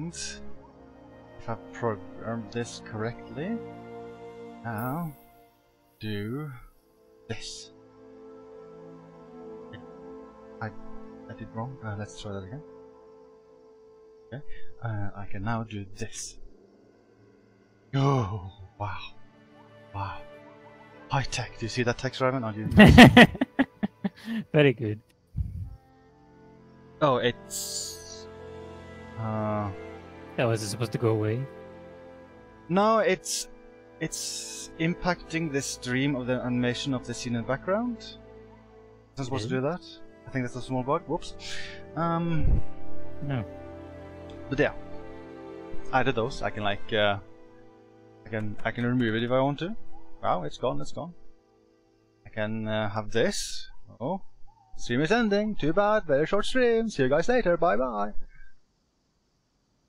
And if I programmed this correctly, now do this. I did wrong. Let's try that again. Okay, I can now do this. Oh, wow. Wow. High tech. Do you see that text, Raven? Are you... Very good. Oh, it's... Oh, is it supposed to go away? No, it's impacting the stream of the animation of the scene in the background. It's not supposed to do that. I think that's a small bug. Whoops. No. But yeah, either those. I can like, I can remove it if I want to. Wow, it's gone. It's gone. I can have this. Oh, stream is ending. Too bad. Very short stream. See you guys later. Bye bye.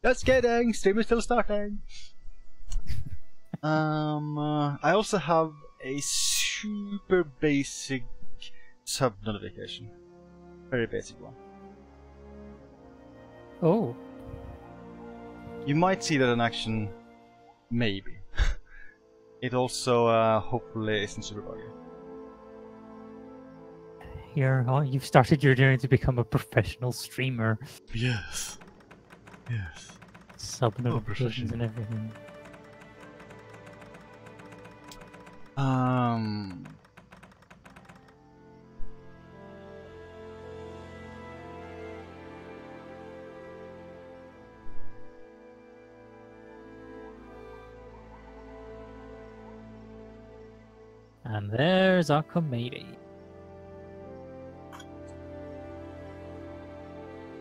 Just kidding. Stream is still starting. I also have a super basic sub notification. Very basic one. Oh. You might see that in action, maybe. It also hopefully isn't super buggy. Here, oh, you've started your journey to become a professional streamer. Yes. Yes. Sub notifications and everything. And there's our committee.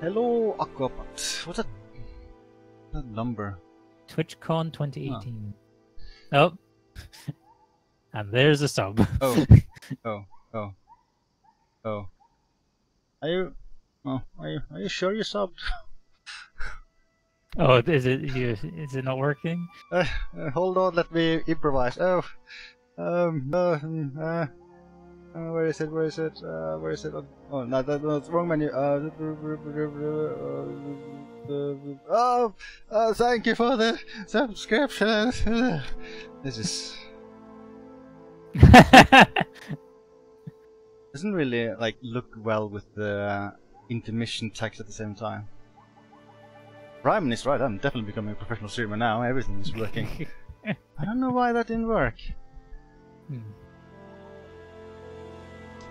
Hello, Aquapat. What's that number? TwitchCon 2018. Oh. Oh. And there's a sub. Oh. Oh. Oh. Oh. Are you sure you subbed? Oh, is it not working? Hold on, let me improvise. Oh. Where is it? Where is it? Where is it? Oh, no, that's wrong menu. Thank you for the subscription. This is doesn't really like look well with the intermission text at the same time. Ryman is right. I'm definitely becoming a professional streamer now. Everything is working. I don't know why that didn't work.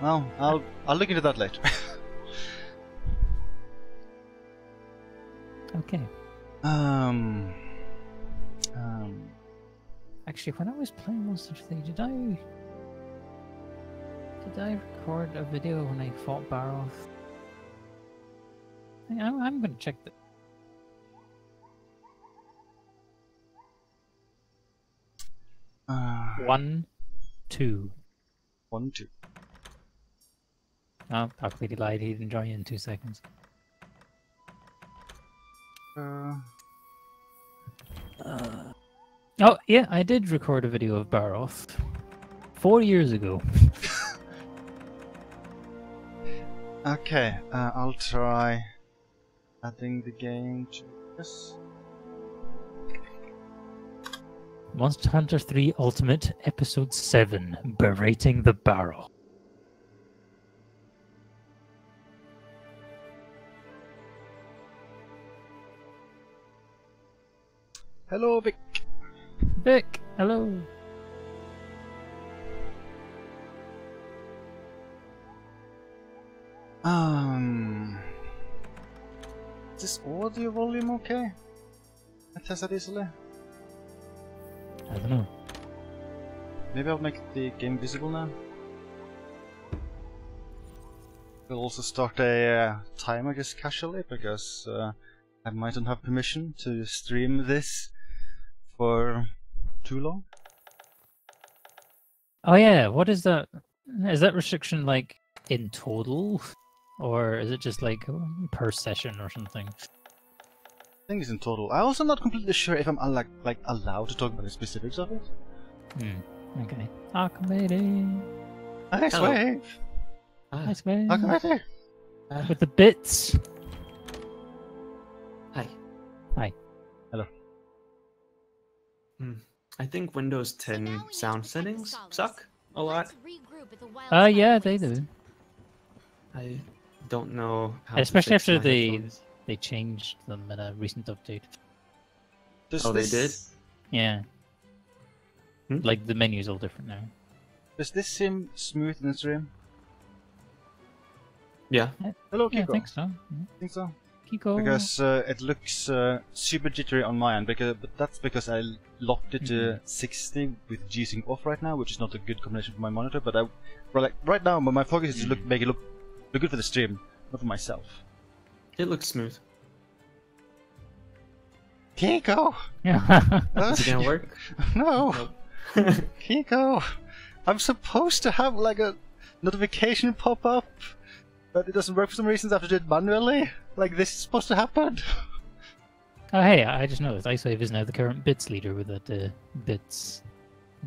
Well, I'll look into that later. Okay. Actually, when I was playing Monster 3, did I record a video when I fought Baroth? I'm gonna check that. One. 2 1 2. Oh, I completely lied. He didn't join in 2 seconds. Oh yeah, I did record a video of Baroth 4 years ago. Okay, I'll try adding the game to this. Monster Hunter 3 Ultimate, Episode 7, Berating the Barrel. Hello, Vic. Vic, hello. Is this audio volume okay? I test that easily. I don't know. Maybe I'll make the game visible now. We'll also start a timer just casually, because I might not have permission to stream this for too long. Oh yeah, what is that? Is that restriction like in total? Or is it just like per session or something? Things in total. I'm also not completely sure if I'm like allowed to talk about the specifics of it. Hmm. Okay. Akmedi. Nice wave. Nice wave. Akmedi. With the bits. Hi. Hi. Hello. I think Windows 10 sound settings suck a lot. Yeah, they do. I don't know how. Especially after they changed them in a recent update. Oh, they did? Yeah. Like the menu's all different now. Does this seem smooth in this room? Yeah. Hello, Kiko. Yeah, I think so. I think so. Kiko. Because it looks super jittery on my end, but that's because I locked it to 60 with G-Sync off right now, which is not a good combination for my monitor. But I, like right now, my focus is to make it look good for the stream, not for myself. It looks smooth. Kiko. Yeah. Is it gonna work? No. Nope. Kiko, I'm supposed to have like a notification pop up. But it doesn't work for some reasons. I have to do it manually. Like this is supposed to happen. Oh hey, I just noticed iSave is now the current bits leader with that bits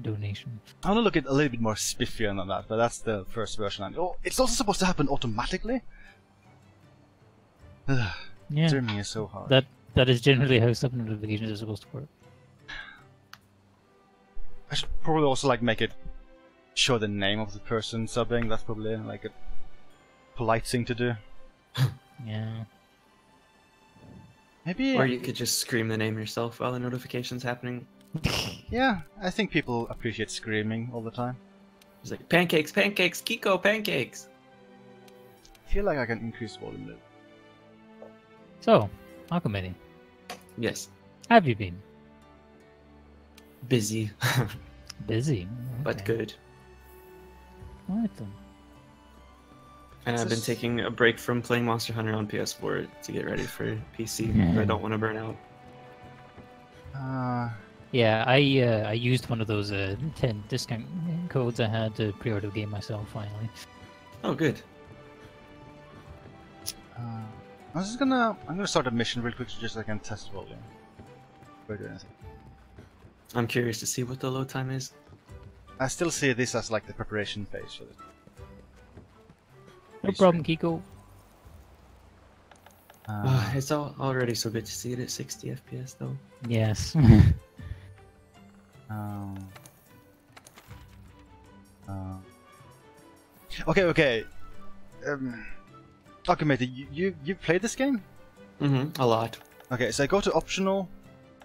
donation. I want to look at a little bit more spiffier than that, but that's the first version. Oh, it's also supposed to happen automatically. Yeah, streaming is so hard. That is generally how sub notifications are supposed to work. I should probably also like make it show the name of the person subbing. That's probably like a polite thing to do. Yeah. Maybe. Or you could just scream the name yourself while the notification's happening. Yeah, I think people appreciate screaming all the time. It's like pancakes, pancakes, Kiko, pancakes. I feel like I can increase volume though. So, Akumeni. Yes. Have you been? Busy. Busy. Okay. But good. Alright then. And I've been taking a break from playing Monster Hunter on PS4 to get ready for PC. Yeah. I don't want to burn out. Yeah, I used one of those 10 discount codes I had to pre-order the game myself finally. Oh, good. I'm gonna start a mission real quick just so I can test volume. I'm curious to see what the load time is. I still see this as like the preparation phase for it. No problem, Kiko. It's already so good to see it at 60 FPS, though. Yes. Okay. Akumeti, you played this game? A lot. Okay, so I go to optional.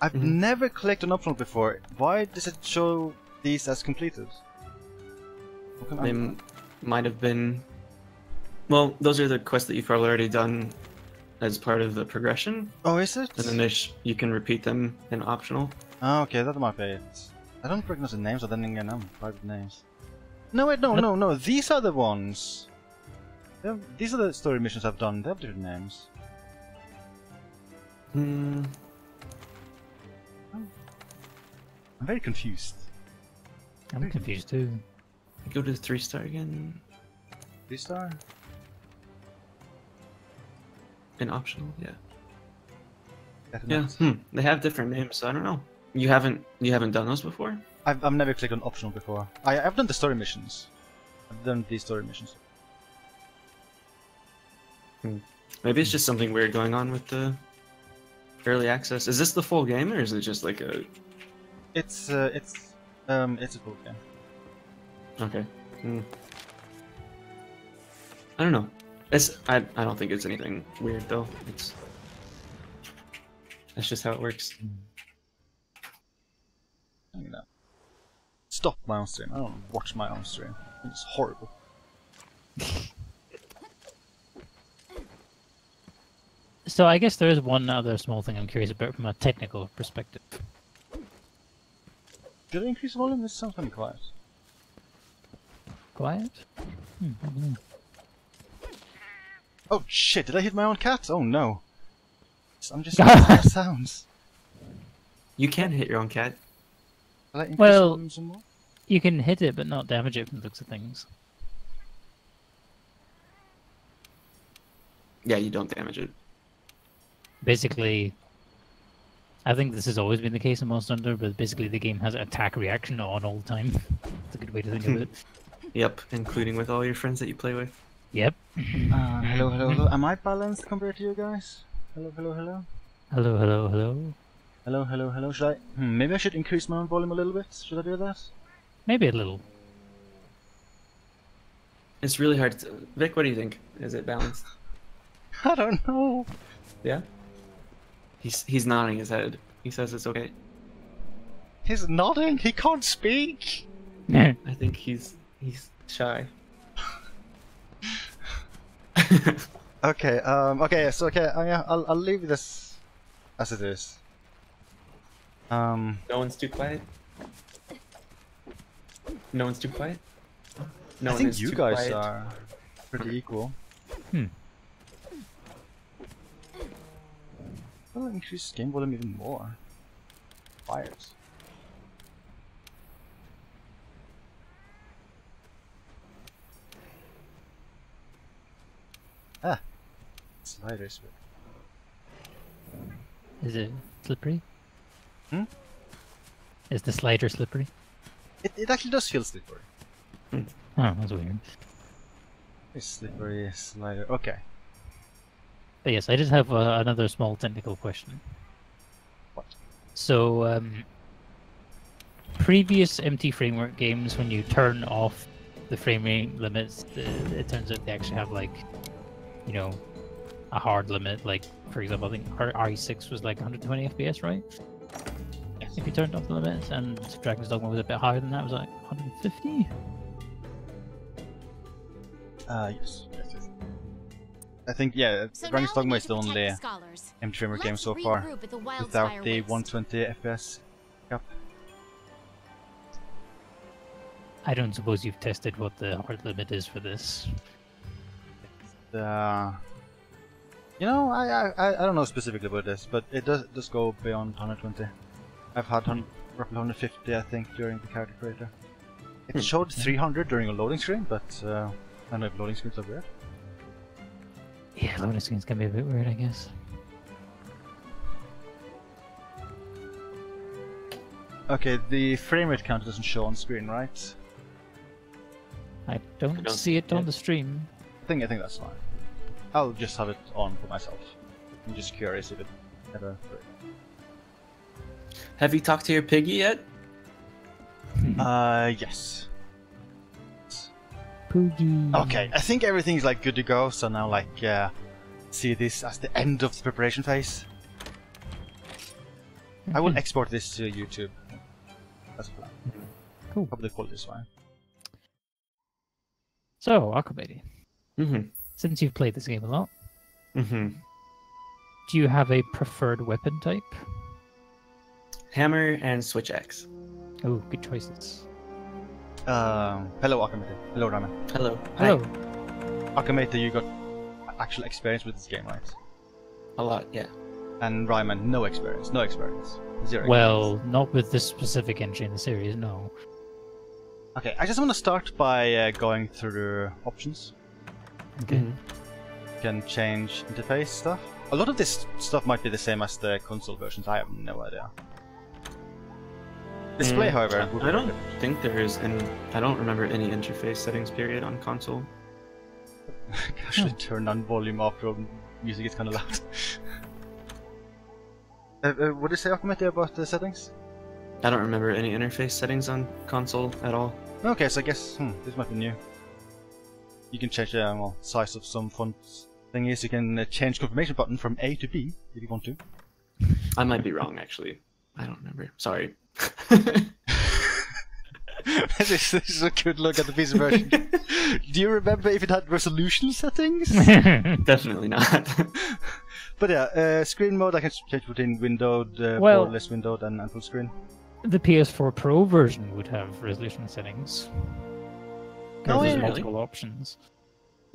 I've never clicked on optional before. Why does it show these as completed? They might have been... Well, those are the quests that you've probably already done as part of the progression. Oh, is it? And then you can repeat them in optional. Oh, okay, that might be it. I don't recognize the names, I don't even know private names. No, wait, no, these are the ones! These are the story missions I've done, they have different names. I'm very confused. I'm confused too. Go to the 3-star again. 3-star? An optional, yeah. Definitely. Yeah, they have different names, so I don't know. You haven't done those before? I've never clicked on optional before. I've done the story missions. I've done these story missions. Maybe it's just something weird going on with the early access. Is this the full game, or is it just like a? It's a full game. Okay. I don't know. I don't think it's anything weird though. That's just how it works. I'm gonna stop my own stream. I don't want to watch my own stream. It's horrible. So I guess there is one other small thing I'm curious about from a technical perspective. Did I increase volume? This sounds kind of quiet. Quiet? Oh shit, did I hit my own cat? Oh no. I'm just making sounds. You can hit your own cat. Well, you can hit it but not damage it from the looks of things. Yeah, you don't damage it. Basically, I think this has always been the case in Monster Hunter, but basically the game has an attack reaction on all the time. That's a good way to think of it. Yep, including with all your friends that you play with. Yep. Hello. Am I balanced compared to you guys? Hello. Hello, hello, hello. Should I... maybe I should increase my own volume a little bit. Should I do that? Maybe a little. It's really hard to... Vic, what do you think? Is it balanced? I don't know. Yeah? He's nodding his head. He says it's okay. He's nodding? He can't speak? I think he's shy. Okay, I'll leave this as it is. No one's too quiet. No one's too quiet. No one is too quiet. I think you guys are pretty equal. Hmm. I'll increase game volume even more. Fires. Ah, sliders. Is it slippery? Hmm? Is the slider slippery? It actually does feel slippery. Oh, that's weird. It's slippery slider. Okay. But yes, I just have another small technical question. What? So, previous MT Framework games, when you turn off the frame rate limits, it turns out they actually have, like, you know, a hard limit. Like, for example, I think RE6 was like 120 FPS, right? If you turned off the limits, and Dragon's Dogma was a bit higher than that, it was like 150? Yes. I think, yeah, so Dragon's Dogma is the only MT Framework game so far without the 120 FPS cap. I don't suppose you've tested what the hard limit is for this. You know, I don't know specifically about this, but it does go beyond 120. I've had roughly 150, I think, during the character creator. It showed 300 during a loading screen, but I don't know if loading screens are weird. Yeah, loading screens can be a bit weird, I guess. Okay, the frame rate counter doesn't show on screen, right? I don't see it on the stream. I think that's fine. I'll just have it on for myself. I'm just curious if it ever... Have you talked to your piggy yet? Yes. Poogie. Okay, I think everything's like good to go, so now like see this as the end of the preparation phase. I will export this to YouTube. That's a plan. Cool. Probably call this one. So, Aquabady. Since you've played this game a lot, do you have a preferred weapon type? Hammer and Switch Axe. Oh, good choices. Hello, Akamete. Hello, Ramen. Hello. Hello. Akamete, you got actual experience with this game, right? A lot, yeah. And Ramen, no experience. No experience. Zero experience. Well, not with this specific entry in the series, no. Okay, I just want to start by going through options. Okay. You can change interface stuff. A lot of this stuff might be the same as the console versions, I have no idea. Display, however, I don't think there is any. I don't remember any interface settings period on console. I should turn on volume after all. Music is kind of loud. What do you say, Akamete, about the settings? I don't remember any interface settings on console at all. Okay, so I guess this might be new. You can change the size of some fonts. Thing is, you can change confirmation button from A to B if you want to. I might be wrong, actually. I don't remember. Sorry. This is a good look at the PC version. Do you remember if it had resolution settings? Definitely not. But yeah, screen mode I can change between windowed, well, less windowed, and full screen. The PS4 Pro version would have resolution settings. No, there's multiple options.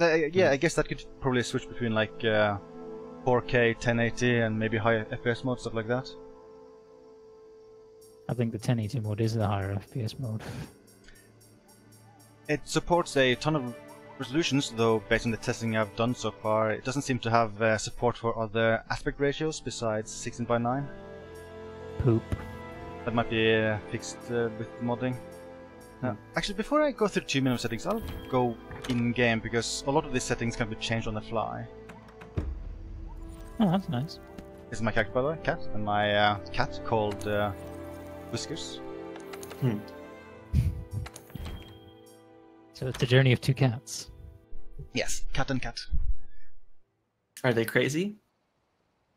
Yeah, I guess that could probably switch between like 4K, 1080, and maybe higher FPS mode, stuff like that. I think the 1080 mode is the higher FPS mode. It supports a ton of resolutions, though based on the testing I've done so far, it doesn't seem to have support for other aspect ratios besides 16:9. Poop. That might be fixed with modding. Actually, before I go through two minimum settings, I'll go in-game, because a lot of these settings can be changed on the fly. Oh, that's nice. This is my cat, by the way, and my cat called Whiskers. Hmm. So it's a journey of two cats. Yes, cat and cat. Are they crazy?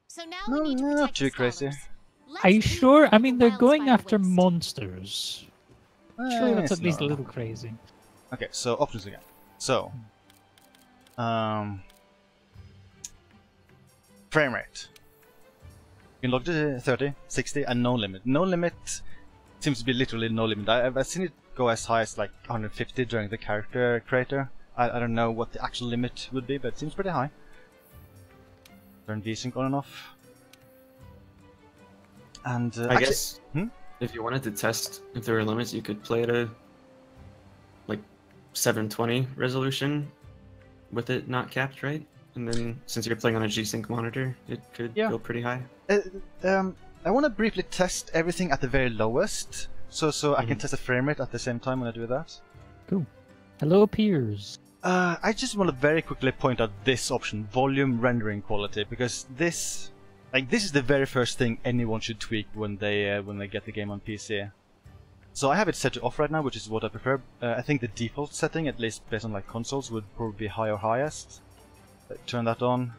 So now no, we need to not too crazy. Are you sure? I mean, they're going after monsters. Surely that's at least a little crazy. Okay, so options again. So, frame rate. You can lock to 30, 60, and no limit. No limit seems to be literally no limit. I've seen it go as high as like 150 during the character creator. I don't know what the actual limit would be, but it seems pretty high. Turn G-Sync on and off. And I actually, guess if you wanted to test if there were limits, you could play at a like 720 resolution with it not capped, right? And then, since you're playing on a G-Sync monitor, it could go pretty high. I want to briefly test everything at the very lowest, so I can test the frame rate at the same time when I do that. Cool. Hello, peers. I just want to very quickly point out this option, volume rendering quality, because this, like, this is the very first thing anyone should tweak when they get the game on PC. So I have it set to off right now, which is what I prefer. I think the default setting, at least based on like consoles, would probably be high or highest. Turn that on.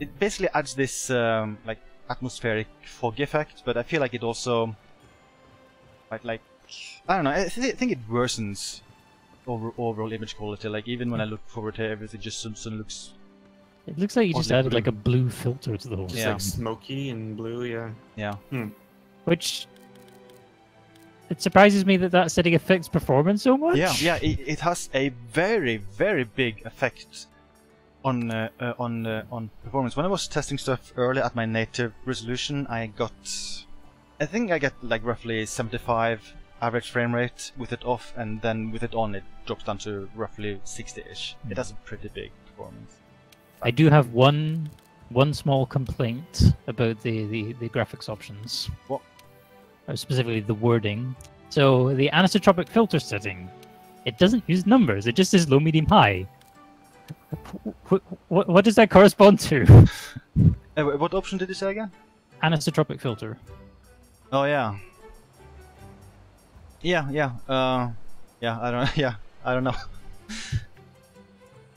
It basically adds this like atmospheric fog effect, but I feel like it also like I don't know. I think it worsens overall image quality. Like even when I look forward to everything, just suddenly looks. It looks like you just added blue. Like a blue filter to the whole thing. Yeah, like smoky and blue. Yeah. Yeah. Hmm. Which. It surprises me that that setting affects performance so much. Yeah, yeah, it has a very, very big effect on performance. When I was testing stuff earlier at my native resolution, I think I get like roughly 75 average frame rate with it off, and then with it on, it drops down to roughly 60-ish. It has a pretty big performance. I do have one small complaint about the graphics options. What? Specifically the wording. So the anisotropic filter setting, it doesn't use numbers, it just says low, medium, high. What does that correspond to? What option did you say again? Anisotropic filter. Oh yeah. Yeah, yeah, yeah, I don't know.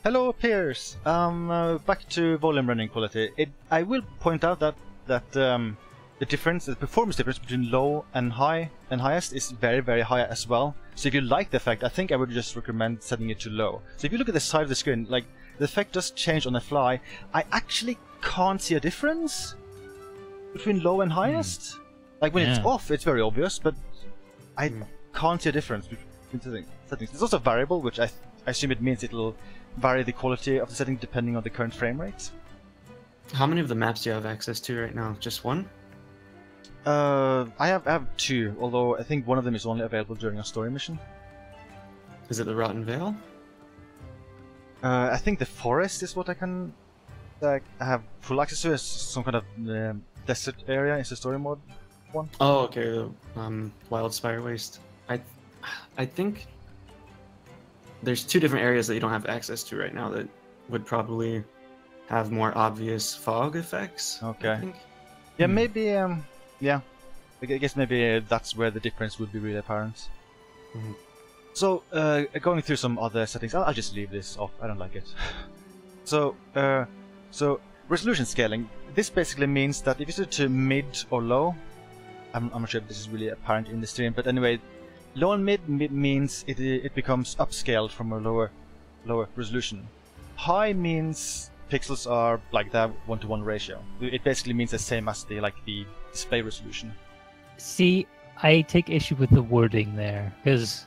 Hello, peers! Back to volume running quality. I will point out that the difference, the performance difference between low and high and highest is very, very high as well. So if you like the effect, I think I would just recommend setting it to low. So if you look at the side of the screen, like the effect does change on the fly. I actually can't see a difference between low and highest. Like when it's off, it's very obvious, but I can't see a difference between settings. It's also variable, which I assume it means it'll vary the quality of the setting depending on the current frame rate. How many of the maps do you have access to right now? Just one? I have two, although I think one of them is only available during a story mission. Is it the Rotten Vale? I think the forest is what I can... Like, I have full access to. It's some kind of desert area. It's a story mode one. Oh, okay. Wild Spire Waste. I think... There's two different areas that you don't have access to right now that would probably have more obvious fog effects. Okay. I think. Yeah, maybe... Yeah, I guess maybe that's where the difference would be really apparent. Mm-hmm. So, going through some other settings, I'll just leave this off, I don't like it. So resolution scaling. This basically means that if you set it to mid or low, I'm not sure if this is really apparent in the stream, but anyway, low and mid means it becomes upscaled from a lower resolution. High means pixels are like that 1-to-1 ratio. It basically means the same as the display resolution. See, I take issue with the wording there, because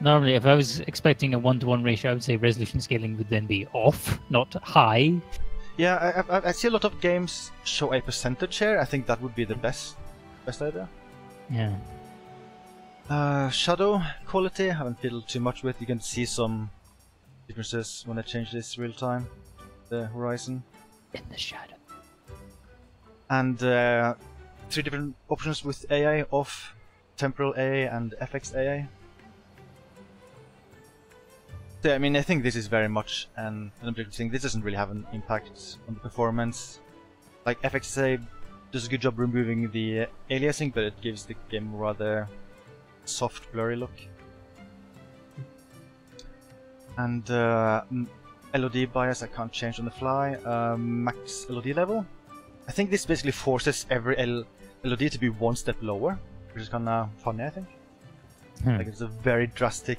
normally if I was expecting a 1-to-1 ratio, I would say resolution scaling would then be off, not high. Yeah, I see a lot of games show a percentage here. I think that would be the best idea. Yeah. Shadow quality, I haven't fiddled too much with. You can see some differences when I change this real time. The horizon in the shadow, and three different options with AA off, Temporal AA, and FXAA. I mean, I think this is very much an objective thing. This doesn't really have an impact on the performance. Like, FXAA does a good job removing the aliasing, but it gives the game a rather soft, blurry look. And LOD bias I can't change on the fly. Max LOD level. I think this basically forces every LOD to be one step lower, which is kind of funny, I think. Hmm. Like, it's a very drastic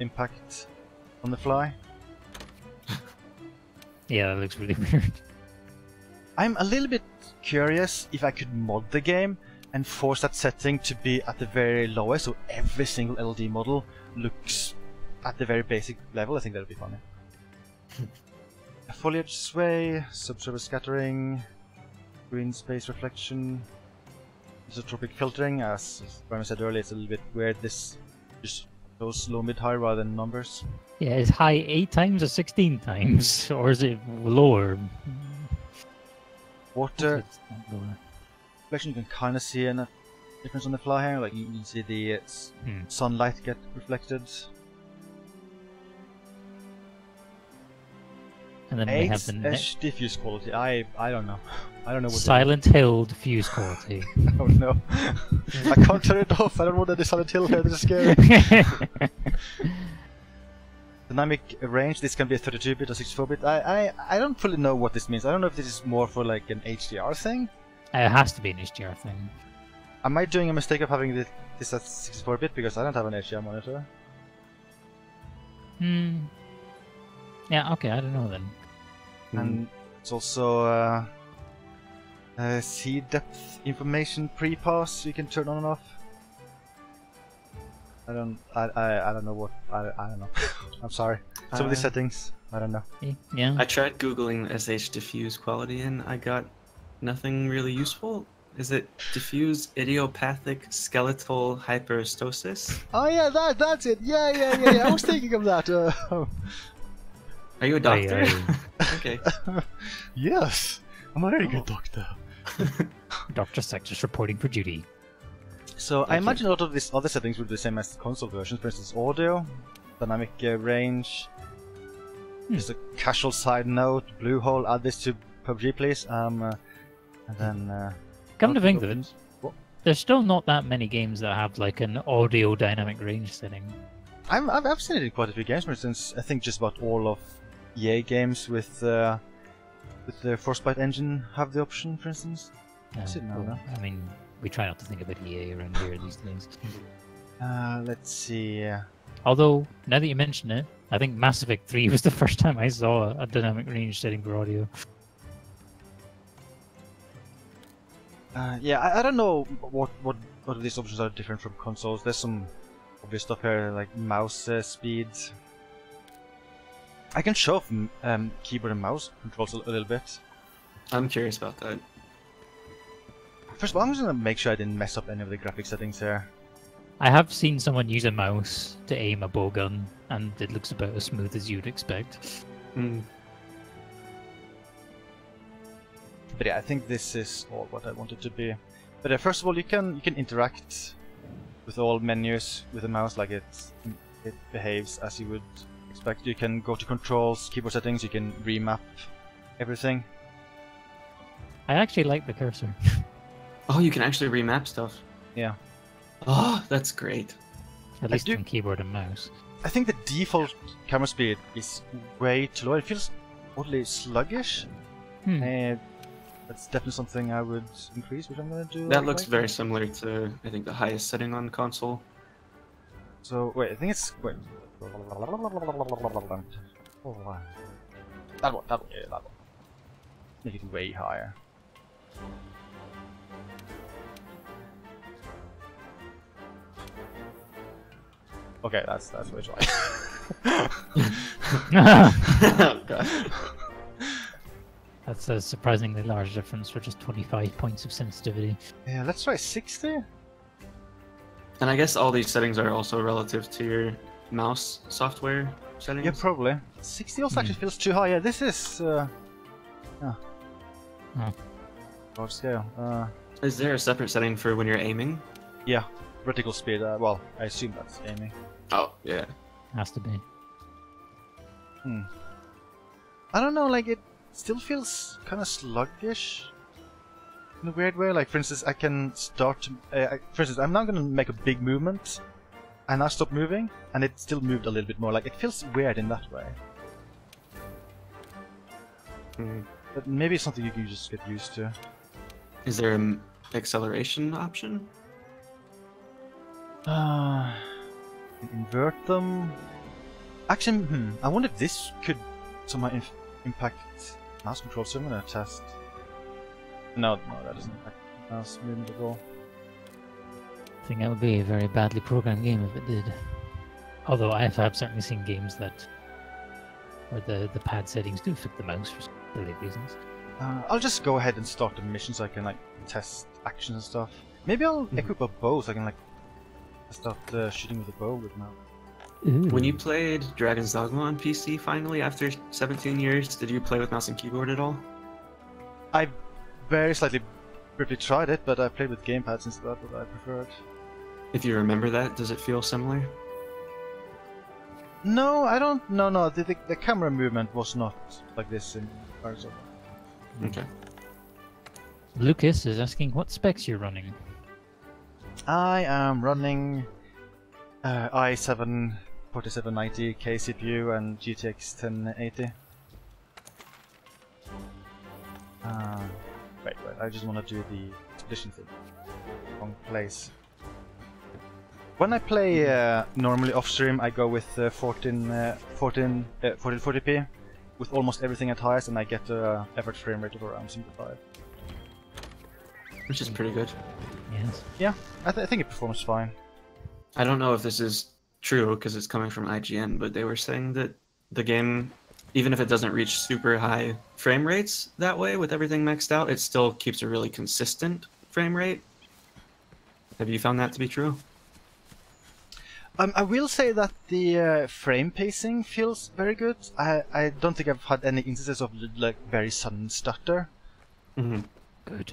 impact on the fly. Yeah, that looks really weird. I'm a little bit curious if I could mod the game and force that setting to be at the very lowest, so every single LOD model looks at the very basic level. I think that would be funny. Foliage sway, subsurface scattering, green space reflection, isotropic filtering. As Brian said earlier, it's a little bit weird. This just goes low, mid, high rather than numbers. Yeah, is high 8 times or 16 times? Or is it lower? Water. Reflection, you can kind of see a difference on the fly here. Like, you can see the sunlight get reflected. And then we have the next diffuse quality. I don't know. I don't know what Silent Hill diffuse quality. Oh no. I can't turn it off. I don't want any Silent Hill here. This is scary. Dynamic range. This can be a 32-bit or 64-bit. I don't really know what this means. I don't know if this is more for like an HDR thing. It has to be an HDR thing. Am I doing a mistake of having this at 64-bit because I don't have an HDR monitor? Hmm. Yeah. Okay. I don't know then. And it's also sea depth information pre-pass you can turn on and off. I don't know what I don't know. I'm sorry. Some of these settings I don't know. Yeah. I tried googling SH diffuse quality and I got nothing really useful. Is it diffuse idiopathic skeletal hyperostosis? Oh yeah, that's it. Yeah. I was thinking of that. Are you a doctor? Okay. Yes. I'm a very good doctor. Dr. Sex is reporting for duty. So I imagine a lot of these other settings would be the same as the console versions. For instance, audio, dynamic range. Just a casual side note. Bluehole, add this to PUBG, please. And then. Come to think of it, there's still not that many games that have like an audio dynamic range setting. I've seen it in quite a few games. For instance, I think just about all of EA games with the Frostbite engine have the option, for instance. I mean, we try not to think about EA around here these days. Let's see. Although, now that you mention it, I think Mass Effect 3 was the first time I saw a dynamic range setting for audio. Yeah, I don't know what of these options are different from consoles. There's some obvious stuff here, like mouse speed. I can show off keyboard and mouse controls a little bit. I'm curious about that. First of all, I'm just gonna make sure I didn't mess up any of the graphic settings here. I have seen someone use a mouse to aim a bowgun, and it looks about as smooth as you'd expect. Mm. But yeah, I think this is all what I want it to be. But first of all, you can interact with all menus with a mouse, like it behaves as you would. You can go to controls, keyboard settings, you can remap everything. I actually like the cursor. Oh, you can actually remap stuff? Yeah. Oh, that's great. At least on keyboard and mouse. I think the default camera speed is way too low. It feels oddly sluggish. Hmm. That's definitely something I would increase, which I'm going to do. That looks very similar to, I think, the highest setting on console. So, wait, I think it's... Wait. That one. Make it way higher. Okay, that's way too high. Oh god. That's a surprisingly large difference for just 25 points of sensitivity. Yeah, let's try 60. And I guess all these settings are also relative to your mouse software settings? Yeah, probably. 60 also actually feels too high. Yeah, this is... Large scale. Is there a separate setting for when you're aiming? Yeah. Vertical speed. Well, I assume that's aiming. Oh, yeah. Has to be. I don't know, like, it still feels kind of sluggish in a weird way. Like, for instance, I can start... for instance, I'm now going to make a big movement, and I stopped moving, and it still moved a little bit more. Like, it feels weird in that way. But maybe it's something you can just get used to. Is there an acceleration option? Invert them... Actually, I wonder if this could somehow impact mouse control similar test. No, that doesn't impact mouse movement at all. I think that would be a very badly programmed game if it did. Although I've certainly seen games that where the pad settings do fit the mouse for silly reasons. I'll just go ahead and start the mission so I can like test actions and stuff. Maybe I'll equip a bow so I can like start shooting with a bow with now. Ooh. When you played Dragon's Dogma on PC finally, after 17 years, did you play with mouse and keyboard at all? I very slightly briefly tried it, but I played with gamepads instead of what I preferred. If you remember that, does it feel similar? No, I don't... No, the camera movement was not like this in Horizon. Okay. Lucas is asking what specs you're running. I am running... i7-4790K CPU and GTX 1080. Wait, I just want to do the addition thing. Wrong place. When I play normally off stream, I go with 1440p with almost everything at highest, and I get an average frame rate of around 75. Which is pretty good. Yes. Yeah, I think it performs fine. I don't know if this is true because it's coming from IGN, but they were saying that the game, even if it doesn't reach super high frame rates that way with everything maxed out, it still keeps a really consistent frame rate. Have you found that to be true? I will say that the frame pacing feels very good. I don't think I've had any instances of like very sudden stutter. Good.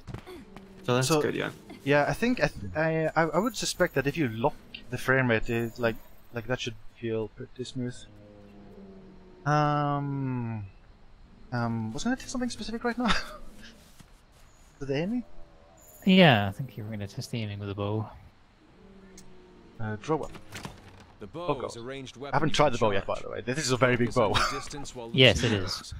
So that's good, yeah. Yeah, I think I would suspect that if you lock the frame rate, it, like that should feel pretty smooth. Was I gonna test something specific right now? With the aiming? Yeah, I think you were gonna test the aiming with a bow. Draw weapon. The bow is a ranged weapon. I haven't tried the bow yet, by the way. This is a very big bow. Yes, it is.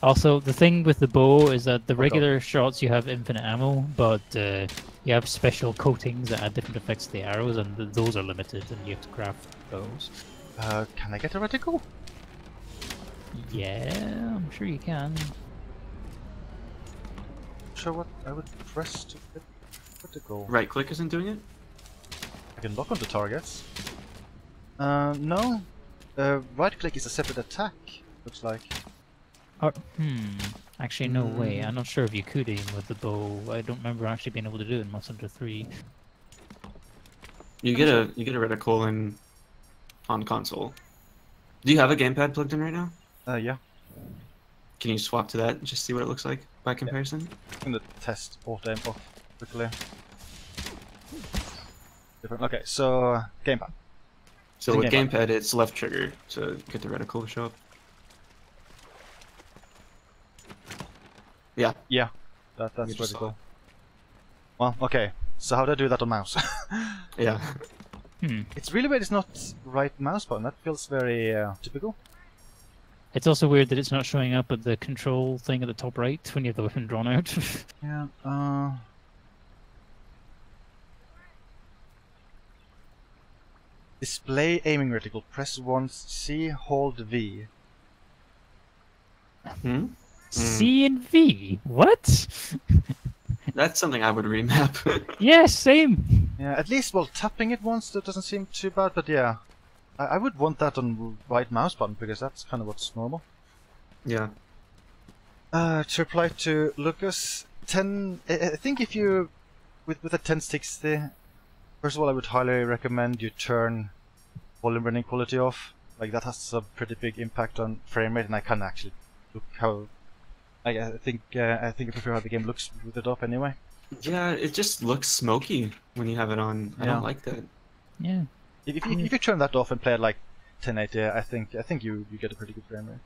Also, the thing with the bow is that the regular shots you have infinite ammo, but you have special coatings that add different effects to the arrows, and those are limited, and you have to craft those. Can I get a reticle? Yeah, I'm sure you can. Sure, what I would press to get reticle. Right click isn't doing it? I can lock onto targets. No. Right click is a separate attack, looks like. Actually, no way. I'm not sure if you could aim with the bow. I don't remember actually being able to do it in Monster Hunter 3. You get a reticle in on console. Do you have a gamepad plugged in right now? Yeah. Can you swap to that and just see what it looks like by comparison? Yeah. I'm gonna test auto aim off quickly. Different. Okay, so gamepad. So with gamepad, it's left trigger to get the reticle to show up. Yeah. Yeah. That's really cool. Well, okay. So how do I do that on mouse? Yeah. It's really weird it's not right mouse button. That feels very typical. It's also weird that it's not showing up at the control thing at the top right when you have the weapon drawn out. Yeah. Display aiming reticle. Press once C, hold V. C and V. What? That's something I would remap. Yeah, same. Yeah, at least while tapping it once, that doesn't seem too bad. But yeah, I would want that on right mouse button because that's kind of what's normal. Yeah. To reply to Lucas, I think if you with a 1060, first of all, I would highly recommend you turn volume running quality off. Like that has a pretty big impact on frame rate, and I can actually look how. I think I prefer how the game looks with it up anyway. Yeah, it just looks smoky when you have it on. I don't like that. Yeah. If you turn that off and play it like 1080, I think you get a pretty good frame rate.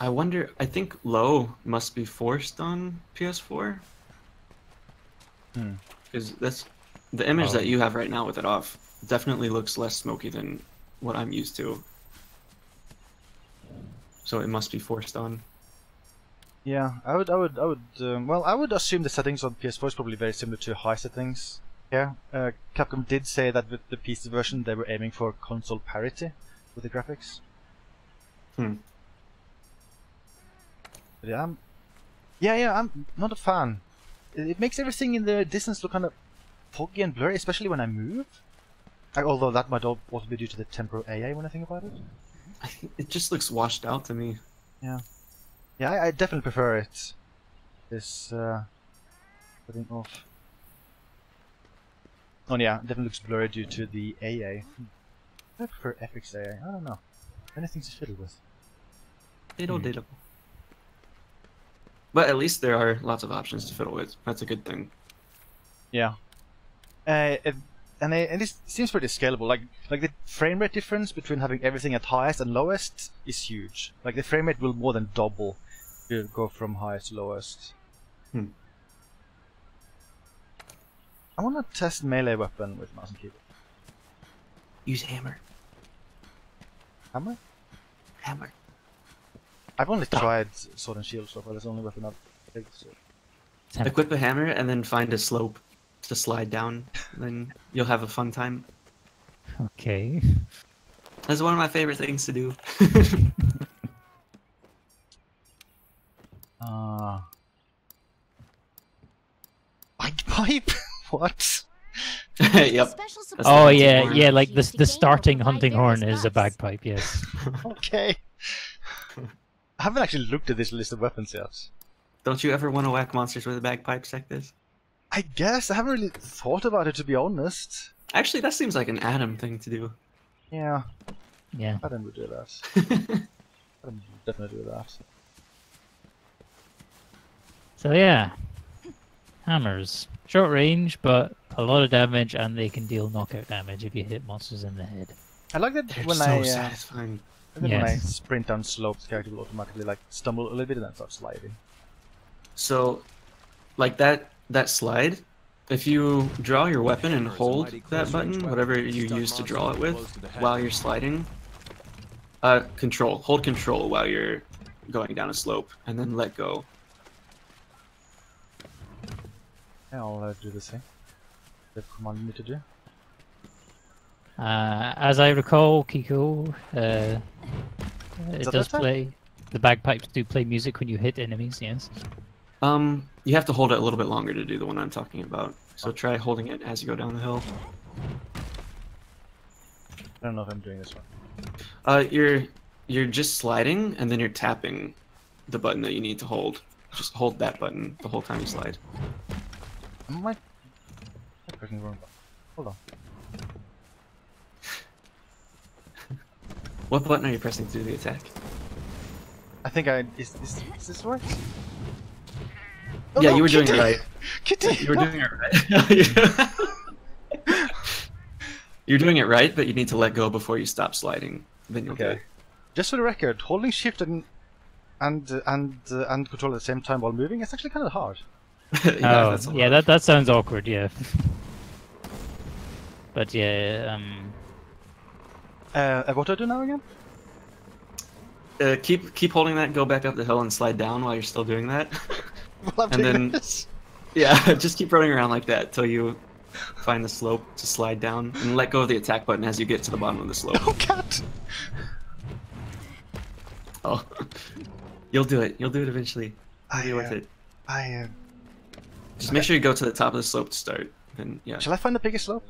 I wonder. I think low must be forced on PS4. Because that's the image that you have right now with it off. Definitely looks less smoky than what I'm used to. So it must be forced on. Yeah, I would assume the settings on PS4 is probably very similar to high settings. Yeah, Capcom did say that with the PC version they were aiming for console parity with the graphics. But yeah, I'm not a fan. It makes everything in the distance look kind of foggy and blurry, especially when I move. Although that might also be due to the Temporal AA when I think about it. I think it just looks washed out to me. Yeah. Yeah, I definitely prefer it. This putting off. Oh yeah, it definitely looks blurry due to the AA. I prefer FXAA. I don't know. Anything to fiddle with. Diddle. But at least there are lots of options to fiddle with. That's a good thing. Yeah. And this seems pretty scalable. Like the frame rate difference between having everything at highest and lowest is huge. Like the frame rate will more than double if you go from highest to lowest. I wanna test melee weapon with mouse and keyboard. Use hammer. Hammer? Hammer. I've only tried sword and shield so far. That's the only weapon I've played. Equip a hammer and then find a slope to slide down, then you'll have a fun time. Okay. That's one of my favorite things to do. Bike pipe? What? Yep. Oh yeah, yeah. Like the starting hunting horn is a bagpipe. Yes. Okay. I haven't actually looked at this list of weapons yet. Don't you ever want to whack monsters with a bagpipe like this? I guess. I haven't really thought about it, to be honest. Actually, that seems like an Adam thing to do. Yeah. Yeah. Adam would do that. Adam would definitely do that. So yeah. Hammers. Short range, but a lot of damage, and they can deal knockout damage if you hit monsters in the head. I like that. They're when so satisfying. When I sprint down slopes, the character will automatically like stumble a little bit and then start sliding. So, like that slide, if you draw your weapon and hold that button, whatever you use to draw it with, while you're sliding, hold control while you're going down a slope, and then let go. Yeah, I'll do the same. They've commanded me to do. As I recall, Kiko, it does play. The bagpipes do play music when you hit enemies. Yes. You have to hold it a little bit longer to do the one I'm talking about. So try holding it as you go down the hill. I don't know if I'm doing this one. You're just sliding and then you're tapping the button that you need to hold. Just hold that button the whole time you slide. I'm pressing the wrong button. Hold on. What button are you pressing to do the attack? I think is this right? Oh, yeah, no, you were doing it right. Kitty, you were doing it right. You're doing it right, but you need to let go before you stop sliding. Then you'll okay. Just for the record, holding shift and control at the same time while moving is actually kind of hard. Yeah, that sounds awkward. Yeah. But yeah. What do I do now again? Keep holding that. Go back up the hill and slide down while you're still doing that. And then, yeah, just keep running around like that till you find the slope to slide down, and let go of the attack button as you get to the bottom of the slope. Oh God! Oh, you'll do it. You'll do it eventually. I'll deal with it. I am. Just make sure you go to the top of the slope to start. And yeah. Shall I find the biggest slope?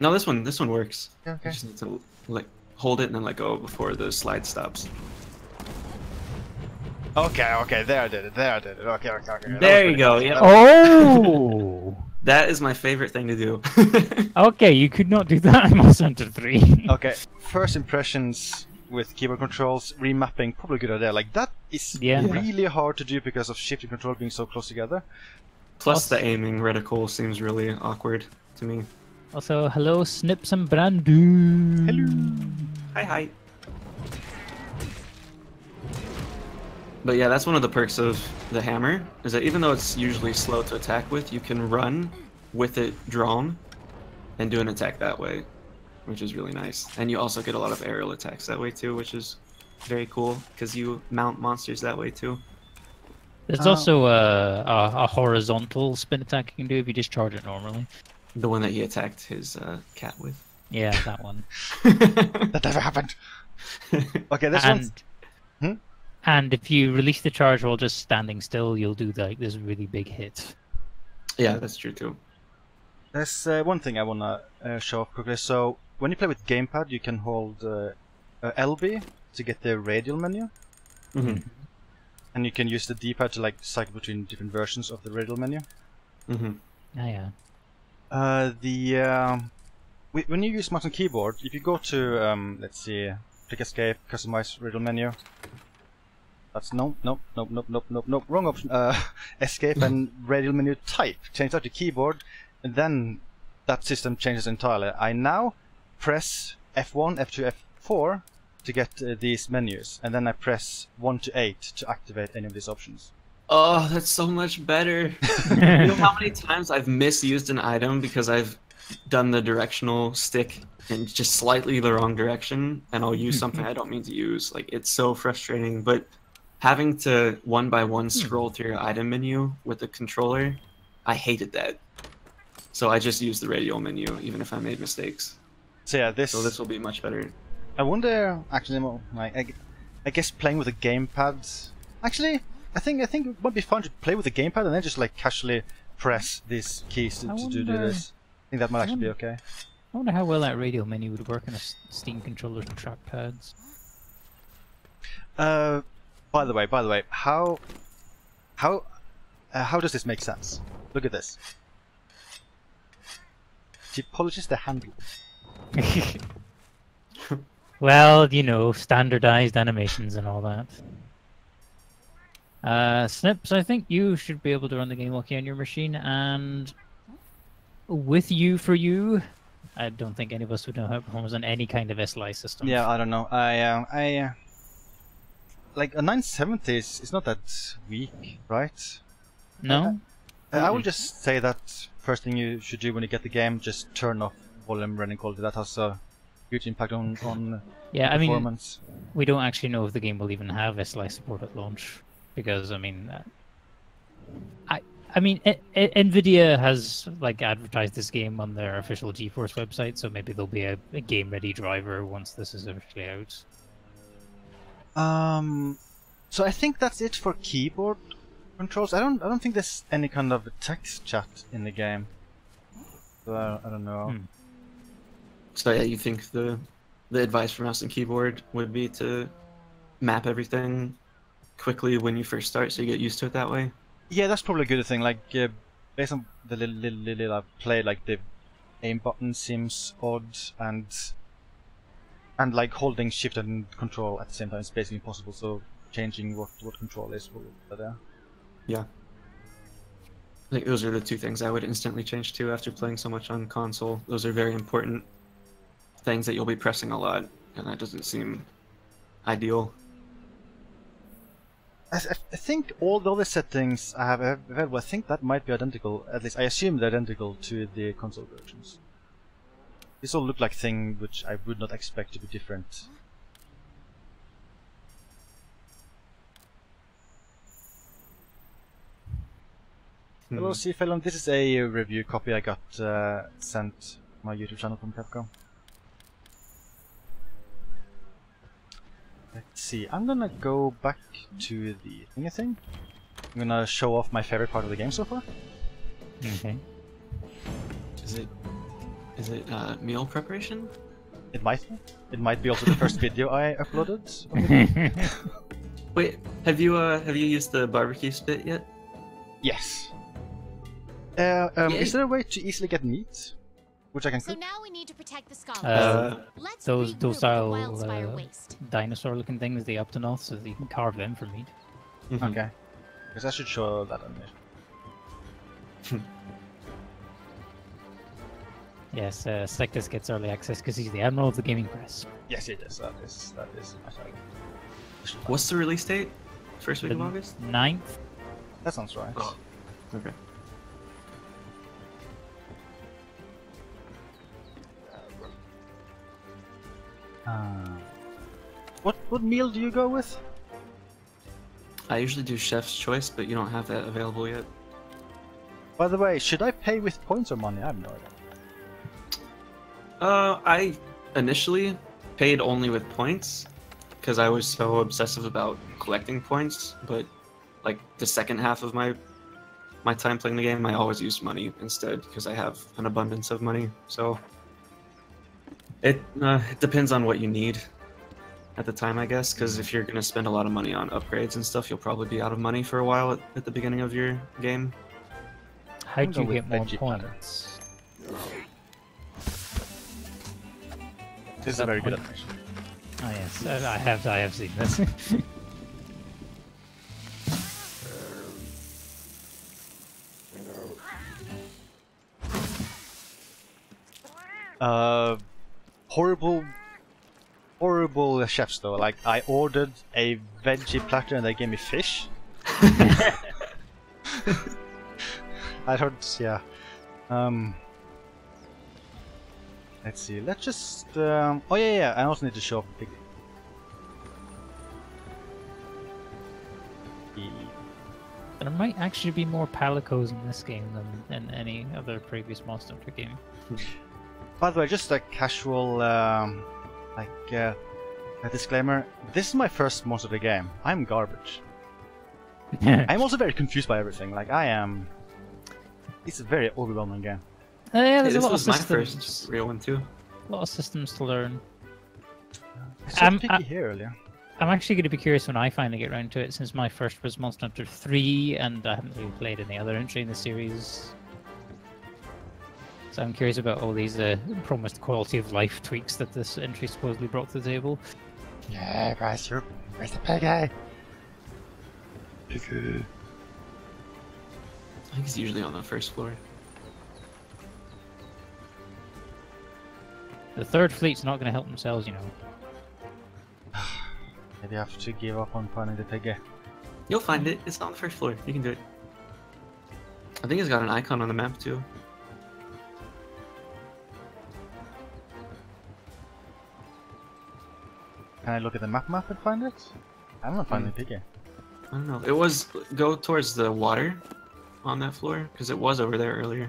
No, this one works. Yeah, okay. You just need to like hold it and then let go before the slide stops. Okay, there I did it, okay. There you go, yeah. Oh! That is my favorite thing to do. Okay, you could not do that in Monster Hunter 3. Okay, first impressions with keyboard controls, remapping, probably a good idea. Like, that is really hard to do because of shift and control being so close together. Plus the aiming reticle seems really awkward to me. Also, hello, Snips and Brandu. Hello! Hi. But yeah, that's one of the perks of the hammer, is that even though it's usually slow to attack with, you can run with it drawn and do an attack that way, which is really nice. And you also get a lot of aerial attacks that way too, which is very cool, because you mount monsters that way too. There's also a horizontal spin attack you can do if you just charge it normally. The one that he attacked his cat with. Yeah, that one. That never happened. Okay, this one. And if you release the charge while just standing still, you'll do like this really big hit. Yeah, that's true too. There's one thing I wanna show off quickly. So when you play with gamepad, you can hold LB to get the radial menu, and you can use the D-pad to like cycle between different versions of the radial menu. Oh yeah. When you use mouse and keyboard, if you go to let's see, click escape, customize radial menu. That's no, wrong option. Escape and radial menu type. Change that to keyboard, and then that system changes entirely. I now press F1, F2, F4 to get these menus, and then I press 1 to 8 to activate any of these options. Oh, that's so much better. You know how many times I've misused an item because I've done the directional stick in just slightly the wrong direction, and I'll use something I don't mean to use. Like, it's so frustrating, but having to one-by-one scroll through your item menu with the controller, I hated that. So I just used the radial menu, even if I made mistakes. So yeah, this will be much better. I wonder, actually, I guess playing with a gamepad. Actually, I think it would be fun to play with a gamepad and then just like casually press these keys to do this. I think that might actually be okay. I wonder how well that radial menu would work on a Steam controller and trackpads. By the way, how does this make sense? Look at this. She polishes the handle. Well, you know, standardized animations and all that. Snips, I think you should be able to run the game okay on your machine, and with you for you, I don't think any of us would know how it performs on any kind of SLI system. Yeah, I don't know. Like, a 970 is not that weak, right? No. I would just say that first thing you should do when you get the game, just turn off volume, running quality. That has a huge impact on yeah, performance. I mean, we don't actually know if the game will even have SLI support at launch, because I mean, Nvidia has like advertised this game on their official GeForce website, so maybe there'll be a game-ready driver once this is officially out. So I think that's it for keyboard controls. I don't think there's any kind of text chat in the game. So I don't know. So yeah, you think the advice for mouse and keyboard would be to map everything quickly when you first start, so you get used to it that way? Yeah, that's probably a good thing. Like, based on the little I've played, like the aim button seems odd, and like holding shift and control at the same time is basically impossible, so changing what control is will be better. Yeah. I think those are the two things I would instantly change to after playing so much on console. Those are very important things that you'll be pressing a lot, and that doesn't seem ideal. I think all the other settings I have available, I think that might be identical, at least I assume they're identical to the console versions. This all looked like thing which I would not expect to be different. Hello, Cphelon. This is a review copy I got sent my YouTube channel from Capcom. Let's see. I'm gonna go back to the thingy thing. I'm gonna show off my favorite part of the game so far. Okay. Is it meal preparation? It might. It might be also the first video I uploaded. Wait, have you used the barbecue spit yet? Yes. Is there a way to easily get meat, which I can cook? So now we need to protect the scholars. Those docile dinosaur-looking things, the Optonoth, so that you can carve them for meat. Okay. Because I should show that animation. Yes, Selectus gets early access because he's the admiral of the gaming press. Yes, he does. That is my fact. What's the release date? First week of August? 9th. That sounds right. Oh. Okay. What meal do you go with? I usually do Chef's Choice, but you don't have that available yet. By the way, should I pay with points or money? I have no idea. I initially paid only with points because I was so obsessive about collecting points, but like the second half of my time playing the game, I always used money instead because I have an abundance of money. So it depends on what you need at the time, I guess, because if you're going to spend a lot of money on upgrades and stuff, you'll probably be out of money for a while at the beginning of your game. How do you get more points? This is a very good application. Oh yes, I have seen this. Horrible chefs though. Like, I ordered a veggie platter and they gave me fish. I don't, yeah. Let's see, let's just... oh yeah, I also need to show up and pick it. There might actually be more Palicos in this game than any other previous Monster Hunter game. By the way, just a casual a disclaimer, this is my first Monster Hunter game. I'm garbage. I'm also very confused by everything, like I am... It's a very overwhelming game. Yeah, there's a lot of systems. This was my first real one too. A lot of systems to learn. I'm actually going to be curious when I finally get around to it, since my first was Monster Hunter 3, and I haven't really played any other entry in the series. So I'm curious about all these promised quality of life tweaks that this entry supposedly brought to the table. Yeah, guys, where's the piggy? Piggy. I think it's usually on the first floor. The third fleet's not going to help themselves, you know. Maybe I have to give up on finding the piggy. You'll find it. It's on the first floor. You can do it. I think it's got an icon on the map, too. Can I look at the map and find it? I'm not finding the piggy. I don't know. It was... Go towards the water. On that floor, because it was over there earlier.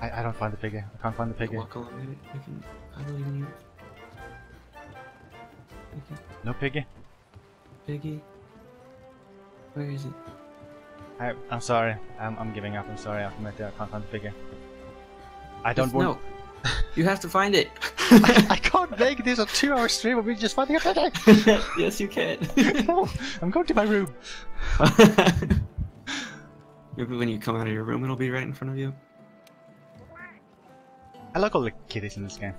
I don't find the piggy. I can't find the piggy. Walk along it. I believe in you. Piggy. No piggy. Piggy. Where is it? I'm sorry. I'm giving up. I'm sorry. I can't find the piggy. I don't want. No. You have to find it. I can't make this a 2-hour stream of me just finding a piggy! Yes, you can. No, I'm going to my room. Maybe when you come out of your room, it'll be right in front of you. I like all the kitties in this game.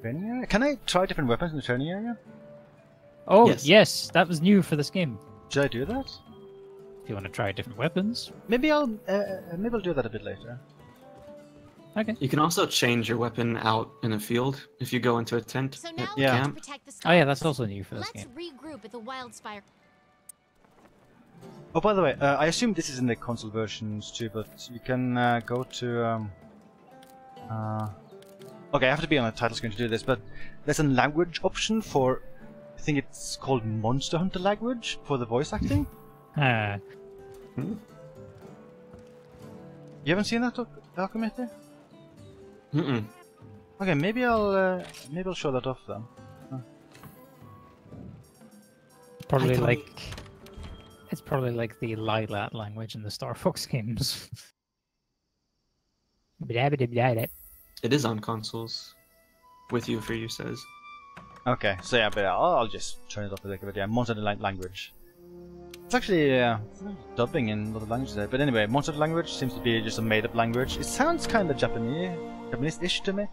Training area? Can I try different weapons in the training area? Oh, yes, that was new for this game. Should I do that? If you want to try different weapons. Maybe I'll do that a bit later. Okay. You can also change your weapon out in the field if you go into a tent. So now camp. Oh yeah, that's also new for this game. Let's regroup at the Wildspire. Oh, by the way, I assume this is in the console versions too, but you can go to... Okay, I have to be on a title screen to do this, but there's a language option for... I think it's called Monster Hunter language for the voice acting. You haven't seen that, Alchemite? Mm-mm. Okay, maybe I'll show that off then. Probably like it's probably like the Lilat language in the Star Fox games. It is on consoles. With you for you says. Okay, so yeah, but I'll just turn it off a little bit. Yeah, Monster Hunter language. It's actually dubbing in a lot of languages there, but anyway, Monster Hunter language seems to be just a made-up language. It sounds kind of Japanese-ish to me.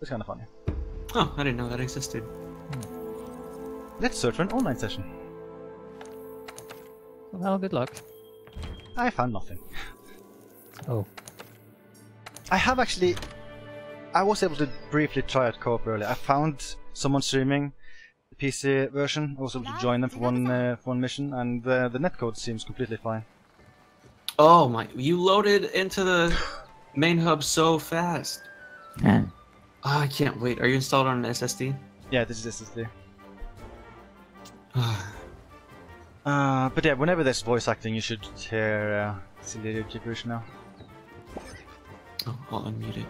It's kind of funny. Oh, I didn't know that existed. Let's search for an online session. Well, good luck. I found nothing. Oh. I have actually... I was able to briefly try it co-op earlier. I found someone streaming the PC version. I was able to join them for one mission, and the netcode seems completely fine. Oh my... You loaded into the main hub so fast. Mm. Oh, I can't wait. Are you installed on an SSD? Yeah, this is SSD. But yeah, whenever there's voice acting, you should hear silly little gibberish now. Oh, all unmuted.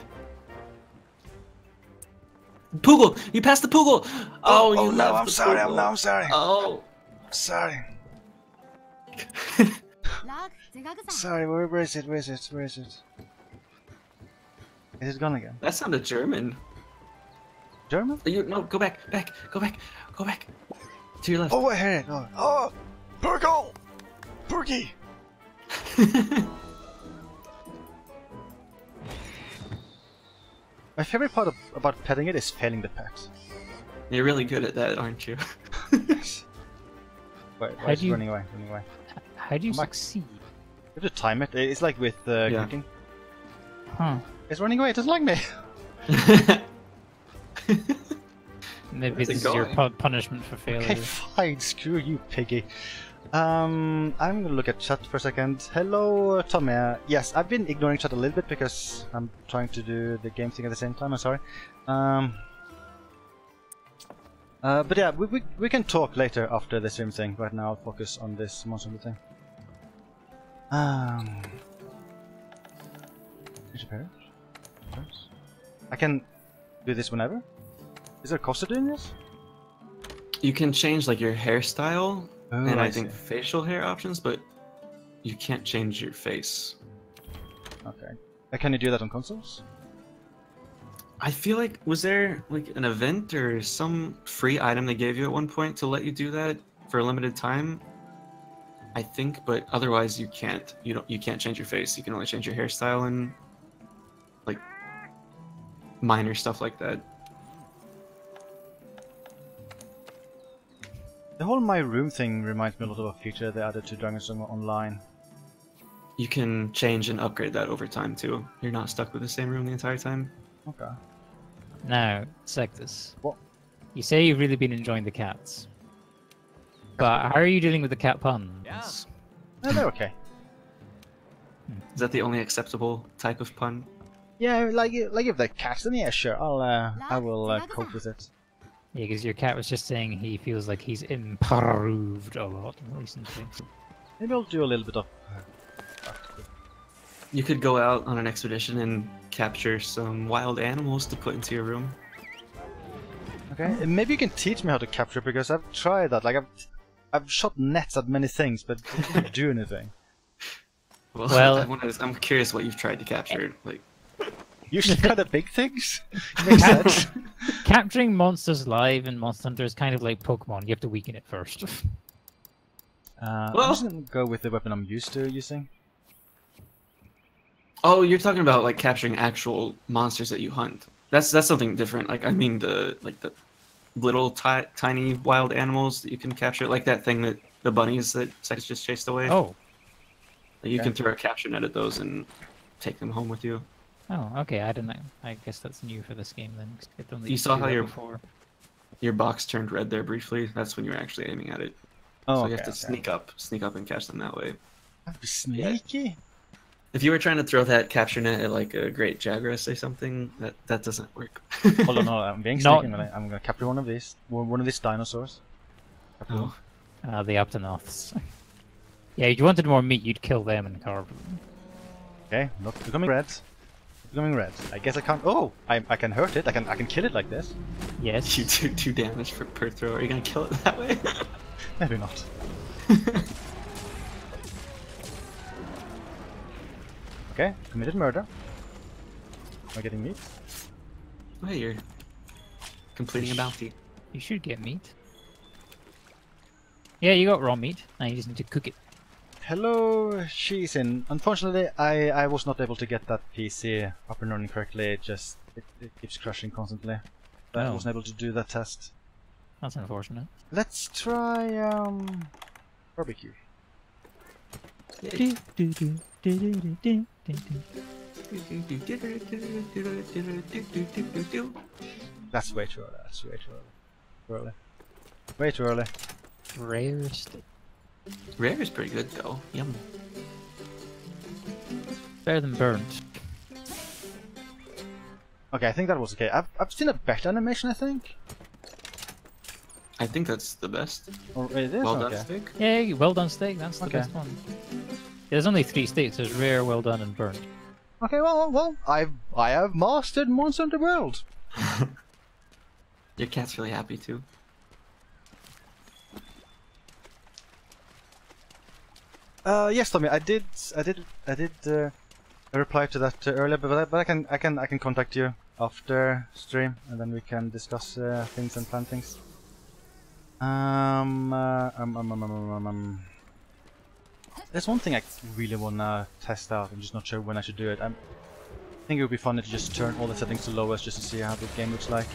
Poogle! You passed the Poogle! Oh, you left the Poogle. No, I'm sorry. Oh. Sorry. Sorry, where is it? Where is it? Where is it? Is it gone again? That sounded German. German? You, no, go back, back, go back, go back. To your left. Oh, I heard it. Oh, oh. Purgle! Purgy! My favorite part about petting it is failing the pet. You're really good at that, aren't you? Wait, it's running away, running away. How do you succeed? You have to time it. It's like with cooking. Huh. It's running away, it doesn't like me! Maybe this is your punishment for failure. Okay, fine, screw you, piggy. I'm gonna look at chat for a second. Hello, Tommy. Yes, I've been ignoring chat a little bit because I'm trying to do the game thing at the same time, I'm sorry. But yeah, we can talk later after the stream thing. Right now I'll focus on this Monster Hunter thing. I can do this whenever? Is there a cost of doing this? You can change like your hairstyle and I think facial hair options, but you can't change your face. Okay. Can you do that on consoles? I feel like, was there like an event or some free item they gave you at one point to let you do that for a limited time? I think, but otherwise you can't. You can't change your face. You can only change your hairstyle and like minor stuff like that. The whole my room thing reminds me a lot of a feature they added to Dragon's Dogma Online. You can change and upgrade that over time too. You're not stuck with the same room the entire time. Okay. Now, it's like this. What? You say you've really been enjoying the cats. But how are you dealing with the cat puns? Yeah. No, they're okay. Is that the only acceptable type of pun? Yeah, like if they're cats, then yeah, sure, I will cope with it. Yeah, because your cat was just saying he feels like he's improved a lot recently. Maybe I'll do a little bit of... You could go out on an expedition and capture some wild animals to put into your room. Okay, and maybe you can teach me how to capture, because I've tried that. Like, I've shot nets at many things, but it didn't do anything. Well, I'm curious what you've tried to capture. Like... Usually kind of big things. Makes sense. Capturing monsters live in Monster Hunter is kind of like Pokemon. You have to weaken it first. Well, I'm just gonna go with the weapon I'm used to using. Oh, you're talking about like capturing actual monsters that you hunt. That's something different. Like I mean the little tiny wild animals that you can capture, like that thing that the bunnies that Sex just chased away. Oh. Like, you can throw a capture net at those and take them home with you. Oh, okay. I didn't. I guess that's new for this game then. You saw how your box turned red there briefly. That's when you were actually aiming at it. Oh, so you have to sneak up and catch them that way. That'd be sneaky. Yeah. If you were trying to throw that capture net at like a great Jagras or something, that doesn't work. Hold on, I'm being sneaky. I'm gonna capture one of these dinosaurs. Oh, the Aptonoths. Yeah, if you wanted more meat, you'd kill them and carve them. Okay, not becoming red. Going red. I guess I can't. Oh, I can hurt it. I can kill it like this. Yes. You do 2 damage per throw. Are you gonna kill it that way? Maybe not. Okay, committed murder. Am I getting meat? Oh, hey, you're completing a bounty. You should get meat. Yeah, you got raw meat. Now you just need to cook it. Hello, G-Sync. Unfortunately, I was not able to get that PC up and running correctly. It keeps crashing constantly. But I wasn't able to do that test. That's unfortunate. Let's try barbecue. That's way too early. That's way too early. Way too early. Rarest. Rare is pretty good though. Yum. Better than burnt. Okay, I think that was okay. I've seen a better animation, I think. I think that's the best. Oh, it is? Well done steak? Yeah, well done steak. That's the best one. Yeah, there's only three steaks. There's rare, well done, and burnt. Okay, well, I have mastered Monster Hunter World. Your cat's really happy too. Yes, Tommy, I did reply to that earlier, but I can contact you after stream, and then we can discuss things and plan things. There's one thing I really wanna test out. I'm just not sure when I should do it. I think it would be fun to just turn all the settings to lowest just to see how the game looks like.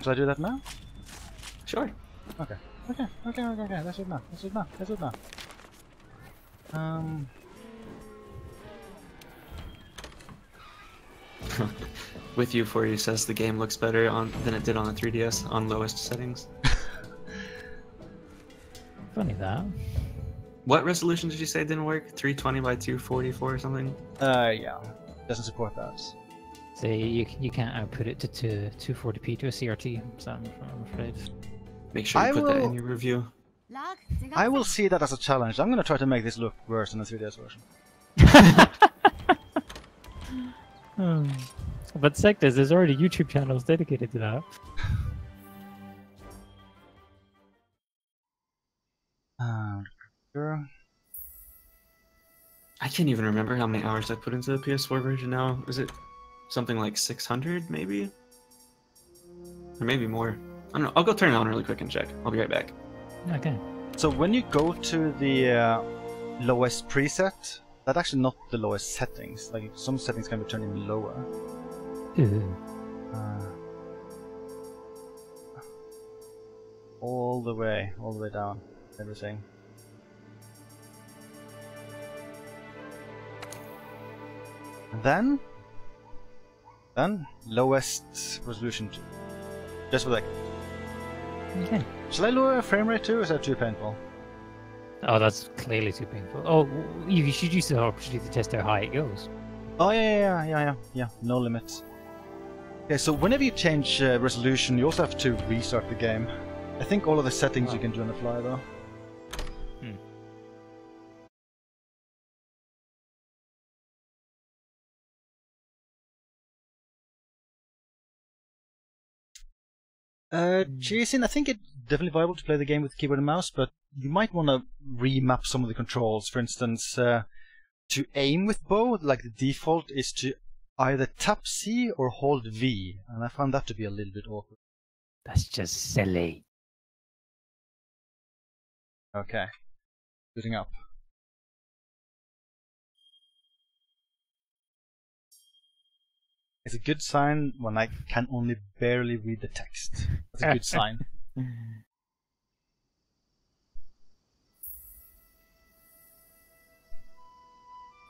Should I do that now? Sure. Okay, that's it now. With you for you says the game looks better than it did on the 3DS on lowest settings. Funny that. What resolution did you say didn't work? 320 by 244 or something? Yeah. Doesn't support that. So you can't output it to 240p to a CRT, so I'm afraid. Make sure you put that in your review. I will see that as a challenge. I'm gonna try to make this look worse than the 3DS version. But Sectors, there's already YouTube channels dedicated to that. I can't even remember how many hours I put into the PS4 version now. Is it something like 600 maybe? Or maybe more. I don't know. I'll go turn it on really quick and check. I'll be right back. Okay. So when you go to the lowest preset, that's actually not the lowest settings. Like some settings can be turned even lower. All the way down. Everything. And then lowest resolution too. Just with like. Okay. Shall I lower frame rate too, or is that too painful? Oh, that's clearly too painful. Oh, you should use the opportunity to test how high it goes. Oh yeah. No limits. Okay, so whenever you change resolution, you also have to restart the game. I think all of the settings you can do on the fly though. G-Sync, I think it's definitely viable to play the game with keyboard and mouse, but you might want to remap some of the controls. For instance, to aim with bow, like the default is to either tap C or hold V, and I found that to be a little bit awkward. That's just silly. Okay, booting up. It's a good sign when I can only barely read the text. That's a good sign.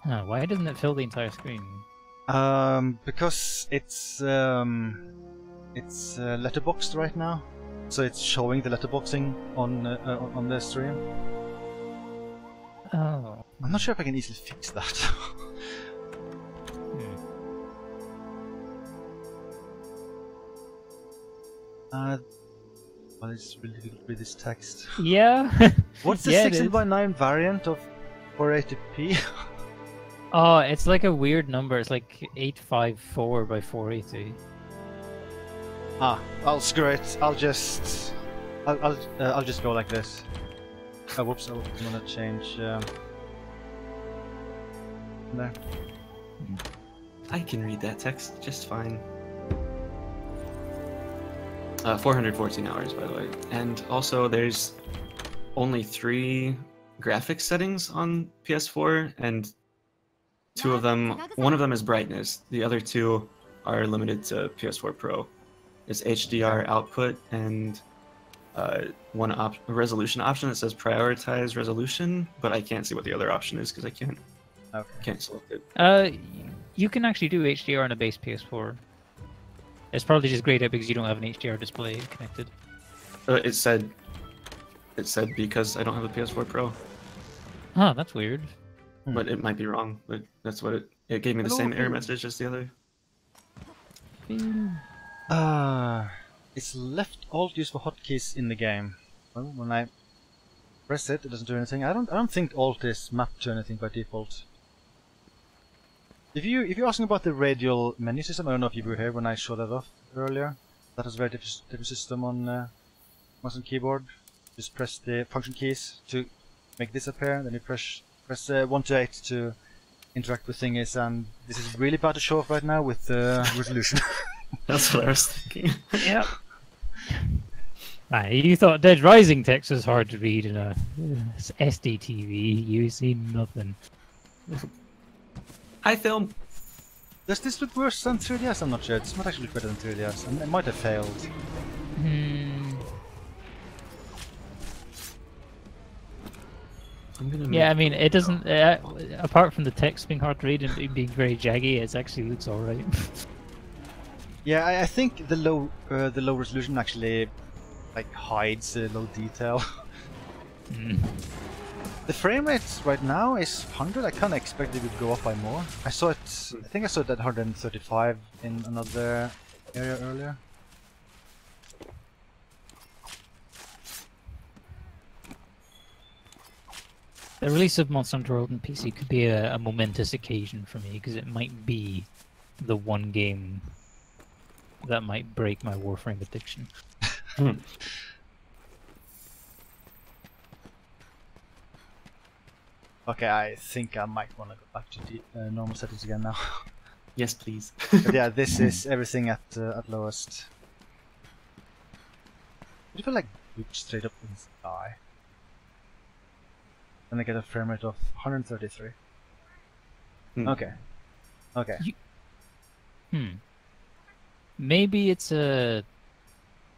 Huh, why doesn't it fill the entire screen? Because it's letterboxed right now, so it's showing the letterboxing on the stream. Oh. I'm not sure if I can easily fix that. Well, it's really difficult with this text. Yeah. What's the 16:9 variant of 480p? Oh, it's like a weird number. It's like 854 by 480. Ah, I'll screw it. I'll just go like this. Oh, whoops! I want to change. There. I can read that text just fine. 414 hours, by the way. And also, there's only 3 graphics settings on PS4, and one of them is brightness. The other 2 are limited to PS4 Pro. It's HDR output and one resolution option that says prioritize resolution, but I can't see what the other option is because I can't. Okay. Can't select it. You can actually do HDR on a base PS4. It's probably just grayed out because you don't have an HDR display connected. It said because I don't have a PS4 Pro. Oh, that's weird. But it might be wrong. But that's what it gave me the same error message as the other. It's left alt used for hotkeys in the game. Well, when I press it, it doesn't do anything. I don't think alt is mapped to anything by default. If you're asking about the radial menu system, I don't know if you were here when I showed that off earlier. That was a very different system on mouse and keyboard. Just press the function keys to make this appear, then you press 1 to 8 to interact with thingies, and this is really bad to show off right now with the resolution. That's what I was thinking. Yeah. You thought Dead Rising text was hard to read in a SD TV. You see nothing. I film. Does this look worse than 3DS? I'm not sure. It's not actually better than 3DS. It might have failed. Yeah, I mean, it doesn't. Apart from the text being hard to read and it being very jaggy, it actually looks alright. Yeah, I think the low resolution actually like hides the low detail. The frame rate right now is 100. I kind of expected it would go up by more. I saw it. I think I saw it at 135 in another area earlier. The release of Monster Hunter World on PC could be a momentous occasion for me, because it might be the one game that might break my Warframe addiction. Okay, I think I might want to go back to the normal settings again now. Yes, please. But yeah, this is everything at lowest. It felt like straight up in the sky. And I get a frame rate of 133. Okay. Okay. Maybe it's a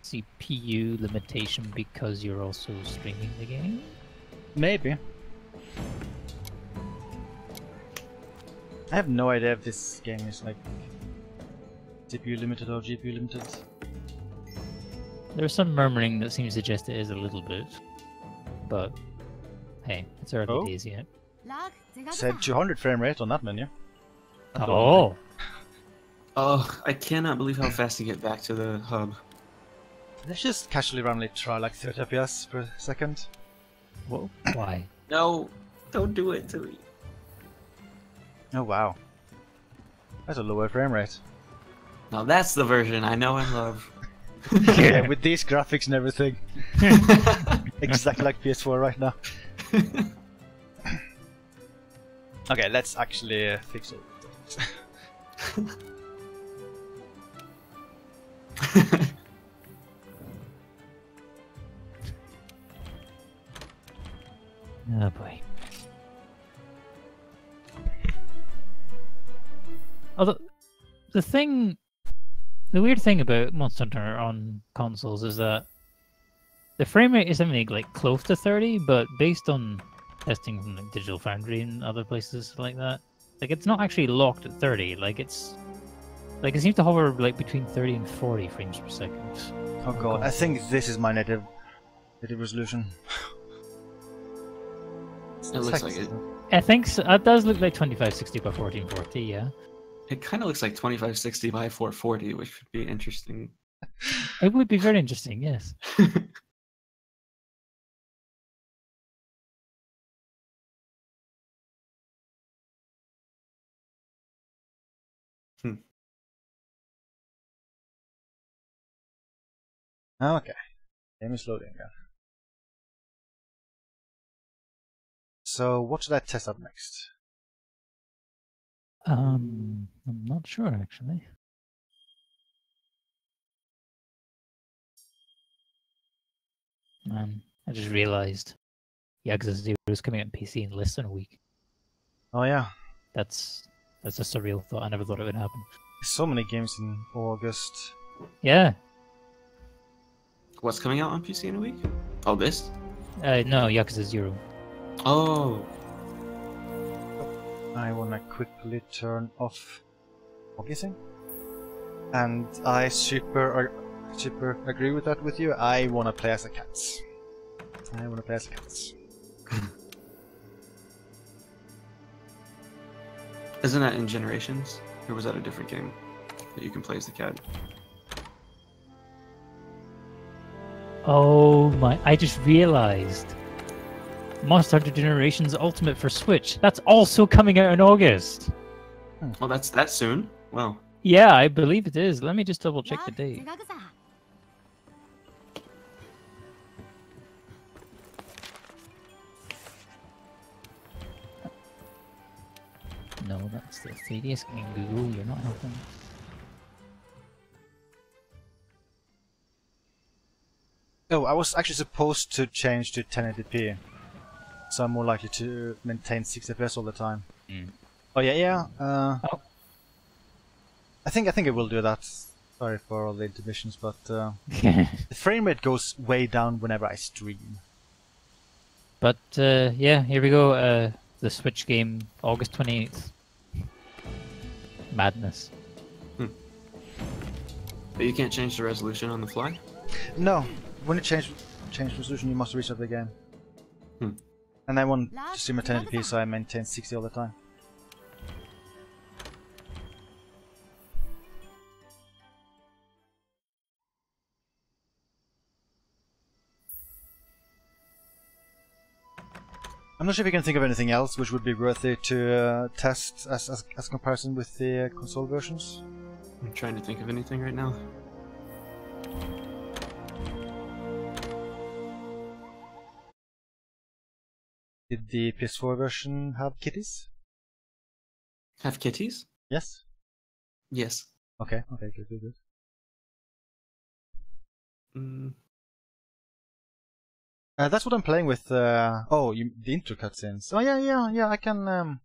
CPU limitation because you're also streaming the game? Maybe. I have no idea if this game is like CPU limited or GPU limited. There's some murmuring that seems to suggest it is a little bit. But hey, it's early days yet. Said 200 frame rate on that menu. Oh! Oh, I cannot believe how fast you get back to the hub. Let's just casually randomly try like 30 FPS per second. Whoa, why? No, don't do it to me. Oh wow. That's a lower frame rate. Now that's the version I know and love. Yeah, with these graphics and everything. Exactly like PS4 right now. Okay, let's actually fix it. Oh boy. Although the weird thing about Monster Hunter on consoles is that the frame rate is something like close to 30, but based on testing from like Digital Foundry and other places like that, like it's not actually locked at 30. Like it's like it seems to hover like between 30 and 40 frames per second. Oh god, I think this is my native resolution. It looks like it. I think so. It does look like 2560 by 1440. Yeah. It kind of looks like 2560 by 440, which would be interesting. It would be very interesting, yes. Okay. Game is loading again. So what should I test up next? I'm not sure actually. I just realized Yakuza 0 is coming out on PC in less than a week. Oh yeah. That's a surreal thought. I never thought it would happen. So many games in August. Yeah. What's coming out on PC in a week? Oh, this? No, Yakuza 0. Oh. I wanna quickly turn off focusing. And I super agree with that with you. I wanna play as a cat. Isn't that in Generations? Or was that a different game that you can play as the cat? Oh my, I just realized. Monster Hunter Generations Ultimate for Switch. That's also coming out in August. Oh, that's that soon? Wow. Yeah, I believe it is. Let me just double check the date. No, that's the 3DS game. Google, you're not helping. Oh, I was actually supposed to change to 1080p. So I'm more likely to maintain 60 FPS all the time. Mm. Oh yeah, yeah. Oh. I think I will do that. Sorry for all the intermissions, but the frame rate goes way down whenever I stream. But yeah, here we go. The Switch game, August 28th. Madness. Hmm. But you can't change the resolution on the fly? No. When you change resolution, you must restart the game. Hmm. And I want to stream at 1080p, so I maintain 60 all the time. I'm not sure if you can think of anything else which would be worthy to test as comparison with the console versions. I'm trying to think of anything right now. Did the PS4 version have kitties? Have kitties? Yes. Yes. Okay, okay, good, good, good. Mm. That's what I'm playing with. Oh, the intro cutscenes. Oh yeah, yeah, yeah. I can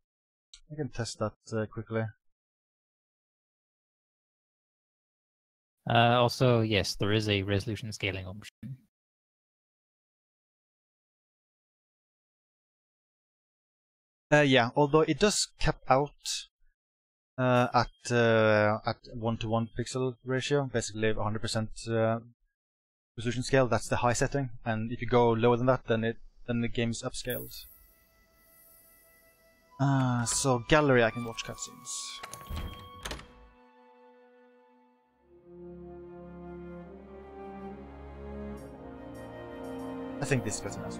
test that quickly. Also, yes, there is a resolution scaling option. Yeah, although it does cap out at 1:1 pixel ratio, basically 100%. Resolution scale, that's the high setting, and if you go lower than that, then the game is upscaled. So gallery, I can watch cutscenes. I think this is better now.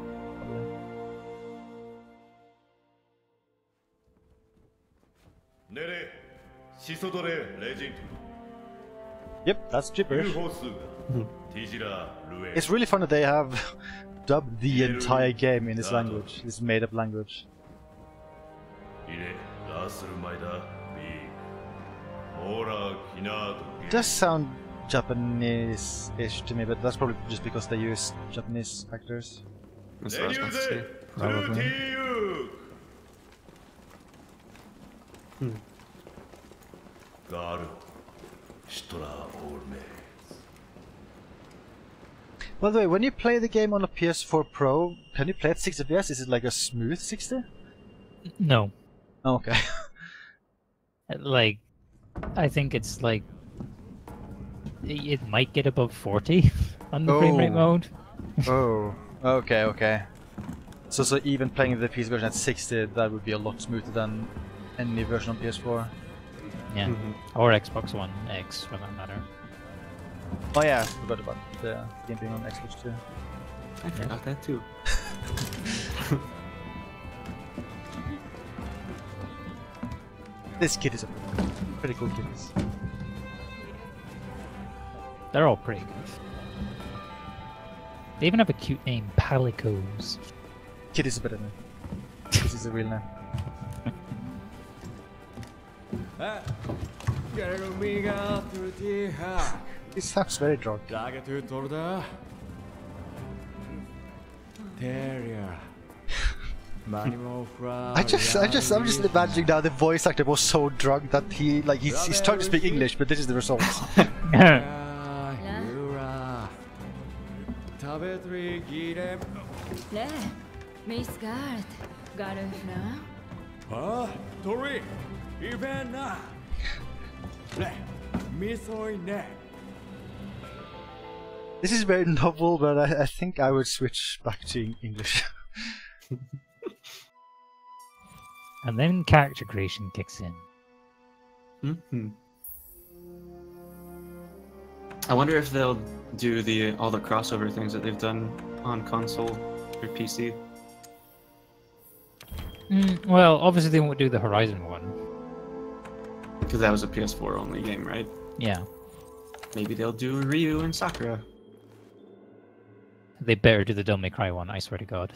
Yep, that's cheaper. It's really fun that they have dubbed the entire game in this language, this made-up language. It does sound Japanese-ish to me, but that's probably just because they use Japanese actors. That's what I was about to say. Probably. Hmm. By the way, when you play the game on a PS4 Pro, can you play at 60 FPS? Is it like a smooth 60? No. Oh, okay. Like, I think it's like... It might get above 40 on the frame rate mode. Oh, okay, okay. So even playing the PS version at 60, that would be a lot smoother than any version on PS4. Yeah, or Xbox One X for that matter. Oh yeah, I forgot about the game being on Xbox too. I forgot that too. This kid is a pretty cool kid. They're all pretty good. They even have a cute name, Palicos. Kid is a better name. This is a real name. It sounds very drunk. I'm just imagining now the voice actor was so drunk that he, like, he's trying to speak English, but this is the result. Miss Guard, got it now? Huh? Tori, even now. This is very novel, but I think I would switch back to English. And then character creation kicks in. Mm-hmm. I wonder if they'll do the all the crossover things that they've done on console or PC. Well, obviously they won't do the Horizon one. Because that was a PS4 only game, right? Yeah. Maybe they'll do Ryu and Sakura. They better do the Devil May Cry one, I swear to God.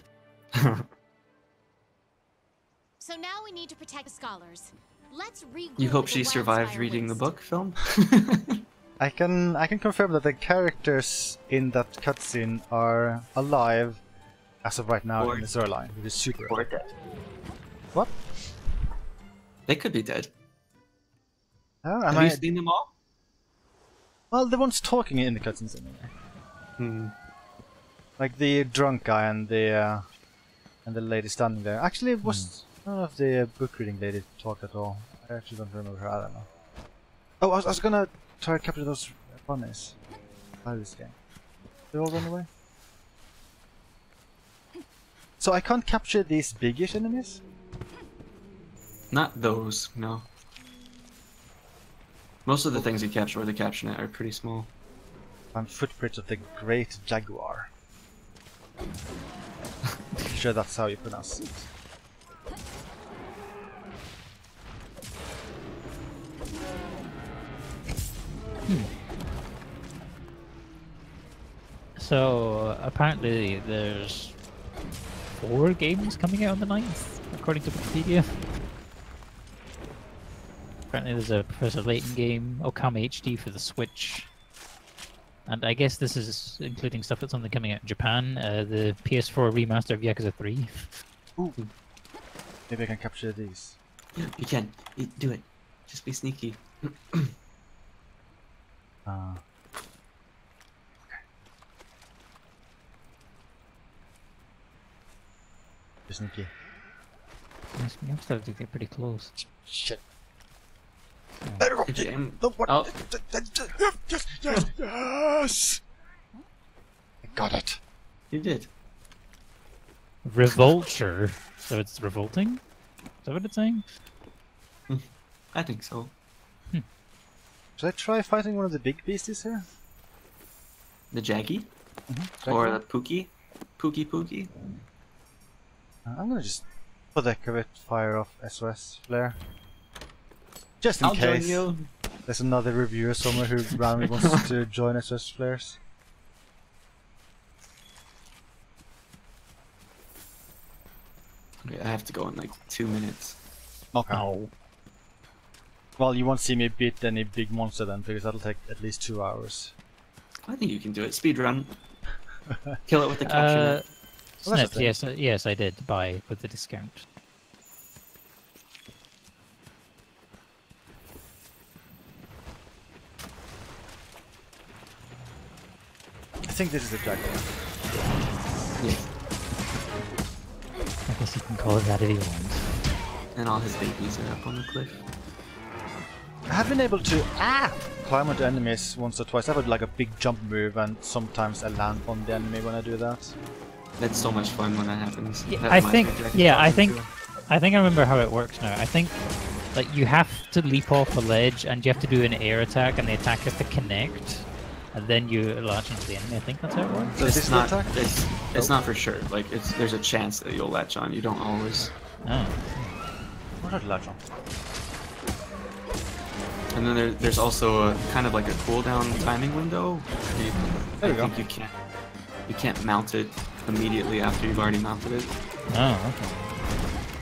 So now we need to protect the scholars. Let's read. You hope she survived reading the book, film? I can confirm that the characters in that cutscene are alive as of right now in the storyline. It is super. Or dead. What? They could be dead. Have you seen them all? Well, the ones talking in the cutscenes anyway. Hmm. Like the drunk guy and the lady standing there. Actually, it was none of the book reading lady talk at all. I actually don't remember her. I don't know. Oh, I was gonna try to capture those bunnies. Out of this game. They're all run away. So I can't capture these biggish enemies. Not those, no. Most of the things you capture with the captionet are pretty small. And footprints of the great jaguar. I'm sure that's how you pronounce it. So apparently there's 4 games coming out on the 9th, according to Wikipedia. Apparently there's a Professor Layton game, Okami HD for the Switch. And I guess this is including stuff that's only coming out in Japan, the PS4 remaster of Yakuza 3. Ooh. Maybe I can capture these. You can. Do it. Just be sneaky. Okay. Be sneaky. I'm starting to get pretty close. Shit. Oh. Yes! I got it. You did. Revolture. So it's revolting? Is that what it's saying? I think so. Should I try fighting one of the big beasties here? The Jaggy? Mm-hmm. Or the Pookie? Pookie Pookie? I'm gonna just put the covet fire off SOS flare. Just in case. Join you. There's another reviewer somewhere who randomly wants to join SS Flares. Okay, I have to go in like 2 minutes. Okay. No. Well, you won't see me beat any big monster then, because that'll take at least 2 hours. I think you can do it. Speedrun. Kill it with the capture. Well, yes, I did buy with the discount. I think this is a jaguar. Yeah. I guess you can call it that if you want. And all his babies are up on the cliff. I have been able to climb onto enemies once or twice. I have like a big jump move, and sometimes I land on the enemy when I do that. That's so much fun when that happens. Yeah, I think I remember how it works now. I think like you have to leap off a ledge, and you have to do an air attack, and the attack has to connect. And then you launch into the enemy. I think that's how it works. So it's not. It's not for sure. Like there's a chance that you'll latch on. You don't always. Oh. What did I latch on? And then there's also a kind of like a cooldown timing window. You can't mount it immediately after you've already mounted it. Oh, okay.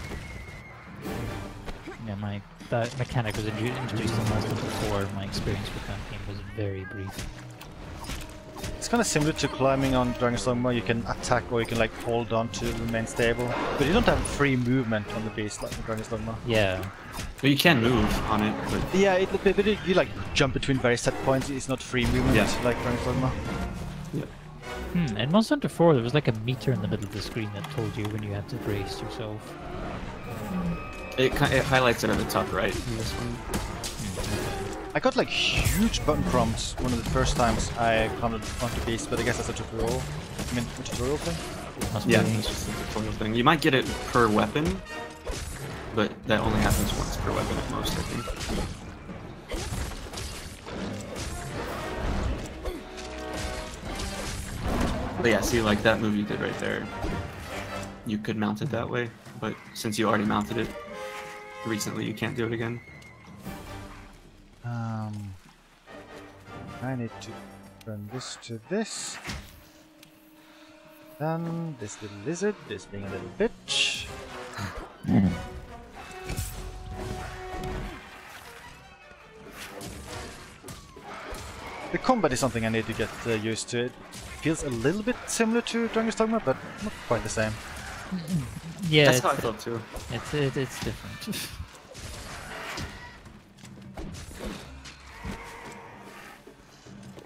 Yeah, that mechanic was introduced in Monster Hunter 4. My experience with that game was very brief. It's kind of similar to climbing on Dragon's Dogma. You can attack or you can like hold on to remain stable, but you don't have free movement on the beast like in Dragon's Dogma. Yeah, but you can move on it. But... yeah, but you like jump between various set points. It's not free movement like Dragon's Dogma. Yeah. In Monster Hunter 4, there was like a meter in the middle of the screen that told you when you had to brace yourself. It highlights it at the top right in this one. I got like huge button prompts one of the first times I climbed onto the base, but I guess that's a tutorial. I mean, a tutorial thing? Must yeah, it's just a tutorial thing. You might get it per weapon, but that only happens once per weapon at most, I think. But yeah, see, like that move you did right there, you could mount it that way, but since you already mounted it recently, you can't do it again. I need to run this to this. Then this little lizard, this being a little bitch. The combat is something I need to get used to. It feels a little bit similar to Dragon's Dogma, but not quite the same. Yeah, that's how I felt too. It's different.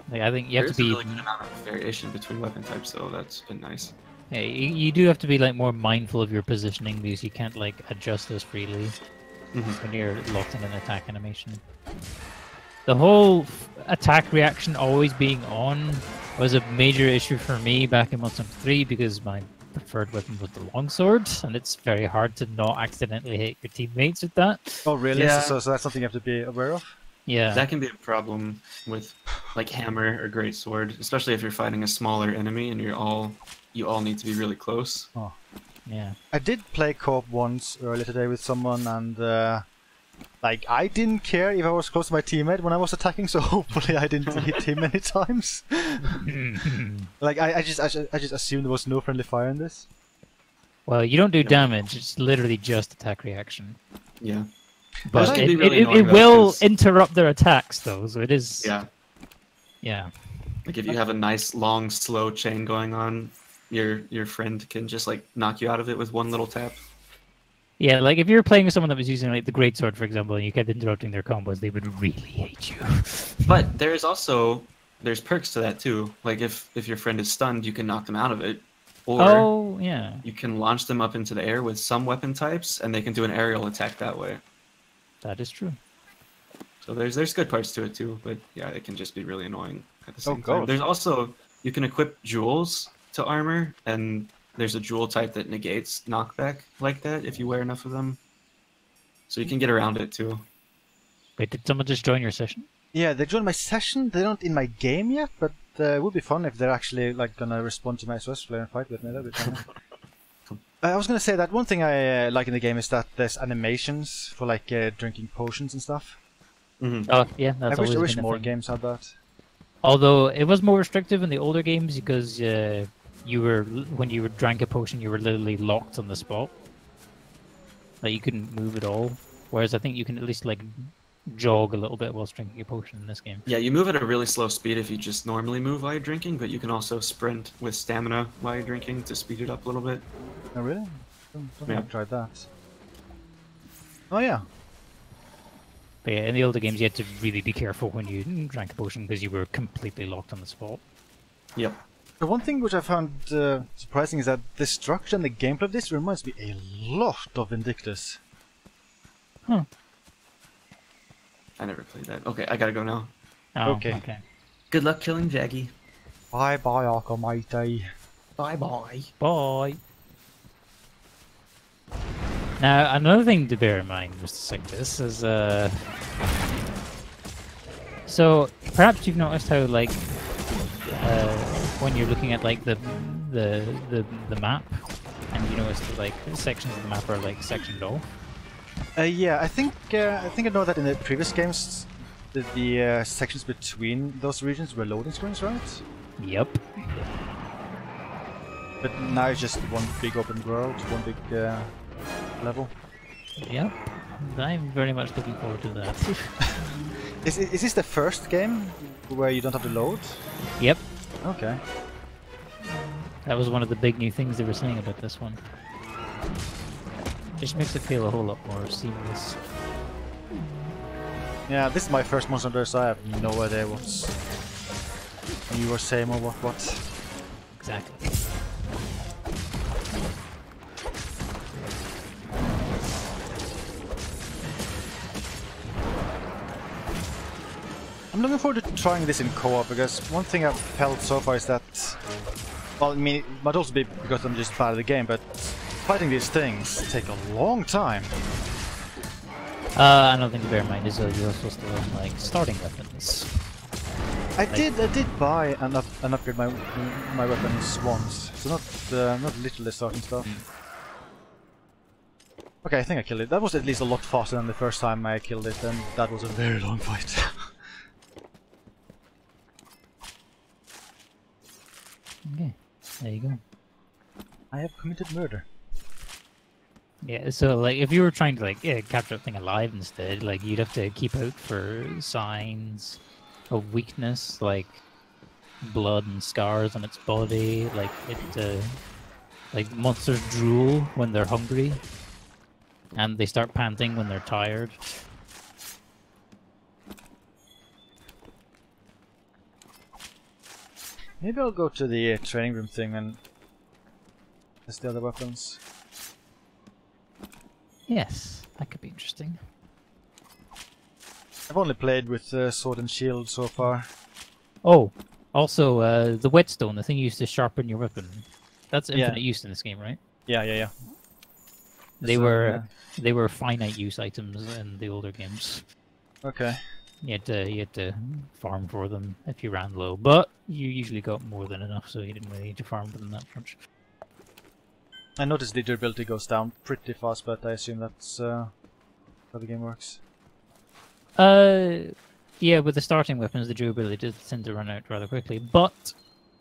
Like, I think you have to be. There's a really good amount of variation between weapon types, though. That's been nice. Yeah, you do have to be like more mindful of your positioning because you can't like adjust as freely when you're locked in an attack animation. The whole attack reaction always being on was a major issue for me back in Monster Hunter 3 because my preferred weapon was the longsword, and it's very hard to not accidentally hit your teammates with that. Oh, really? Yeah. So that's something you have to be aware of? Yeah. That can be a problem with like hammer or greatsword, especially if you're fighting a smaller enemy and you all need to be really close. Oh, yeah. I did play co-op once earlier today with someone, and like, I didn't care if I was close to my teammate when I was attacking, so hopefully I didn't hit him many times. Like, I just assumed there was no friendly fire in this. Well, you don't do damage, it's literally just attack reaction. Yeah. But it will interrupt their attacks, though, so it is... Yeah. Yeah. Like, if you have a nice, long, slow chain going on, your friend can just, like, knock you out of it with one little tap. Yeah, like if you were playing with someone that was using like the greatsword, for example, and you kept interrupting their combos, they would really hate you. But there's perks to that too. Like if your friend is stunned, you can knock them out of it, or you can launch them up into the air with some weapon types, and they can do an aerial attack that way. That is true. So there's good parts to it too, but yeah, it can just be really annoying at the same time. There's also you can equip jewels to armor, and there's a jewel type that negates knockback like that if you wear enough of them. So you can get around it too. Wait, did someone just join your session? Yeah, they joined my session. They're not in my game yet, but it would be fun if they're actually like gonna respond to my SOS flare and fight with me. That'd be fun. I was gonna say that one thing I like in the game is that there's animations for like drinking potions and stuff. Oh yeah, that's always been a thing. I wish more games had that. Although it was more restrictive in the older games because. When you drank a potion, you were literally locked on the spot. Like you couldn't move at all. Whereas I think you can at least like jog a little bit whilst drinking a potion in this game. Yeah, you move at a really slow speed if you just normally move while you're drinking, but you can also sprint with stamina while you're drinking to speed it up a little bit. Oh really? I don't think I've tried that. Oh yeah. But yeah, in the older games you had to really be careful when you drank a potion because you were completely locked on the spot. Yep. The one thing which I found surprising is that the structure and the gameplay of this reminds me a lot of Vindictus. Huh. I never played that. Okay, I gotta go now. Oh, okay. Good luck killing Jaggy. Bye-bye, Akamite. Bye-bye. Bye. Now, another thing to bear in mind, Mr. Sickness, is... So, perhaps you've noticed how, like... when you're looking at like the map, and you notice that like sections of the map are like sectioned off. Yeah, I think I know that in the previous games, the sections between those regions were loading screens, right? Yep. But now it's just one big open world, one big level. Yep. I'm very much looking forward to that. Is this the first game where you don't have to load? Yep. Okay. That was one of the big new things they were saying about this one. Just makes it feel a whole lot more seamless. Yeah, this is my first Monster Hunter, so I have no idea what's new or same or what. Exactly. I'm looking forward to trying this in co-op, because one thing I've felt so far is that, well, I mean, it might also be because I'm just bad at the game, but fighting these things take a long time. I don't think you bear in mind, you're supposed to learn, like, starting weapons. I did buy and upgrade my weapons once, so not literally starting stuff. Okay, I think I killed it. That was at least a lot faster than the first time I killed it, and that was a very long fight. Okay, there you go. I have committed murder. Yeah, so like if you were trying to like capture the thing alive instead, like you'd have to keep out for signs of weakness, like blood and scars on its body, like it like monsters drool when they're hungry, and they start panting when they're tired. Maybe I'll go to the training room thing and test the other weapons. Yes, that could be interesting. I've only played with sword and shield so far. Oh, also the whetstone, the thing you use to sharpen your weapon. That's infinite use in this game, right? Yeah. They were finite use items in the older games. Okay. You had to farm for them if you ran low, but you usually got more than enough, so you didn't really need to farm for them that much. I noticed the durability goes down pretty fast, but I assume that's how the game works. Yeah, with the starting weapons, the durability does tend to run out rather quickly, but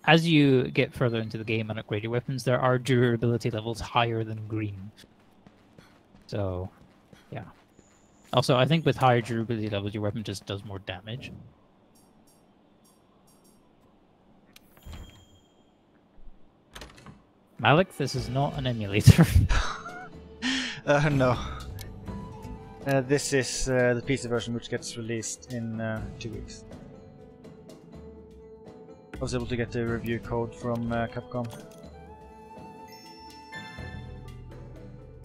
as you get further into the game and upgrade your weapons, there are durability levels higher than green. So, yeah. Also, I think with higher durability levels, your weapon just does more damage. Malik, this is not an emulator. No. This is the PC version, which gets released in 2 weeks. I was able to get the review code from Capcom.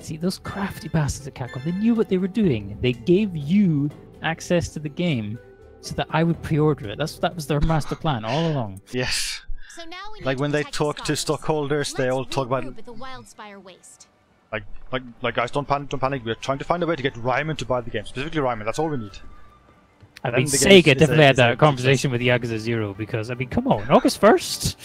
See, those crafty bastards at Capcom, they knew what they were doing. They gave you access to the game so that I would pre-order it. That was their master plan all along. Yes. So now like when they talk to stockholders, they all talk about the wildspire waste. Like guys, don't panic, we're trying to find a way to get Ryman to buy the game. Specifically Ryman, that's all we need. I mean, Sega definitely had that conversation with Yakuza 0, because I mean, come on, August 1st.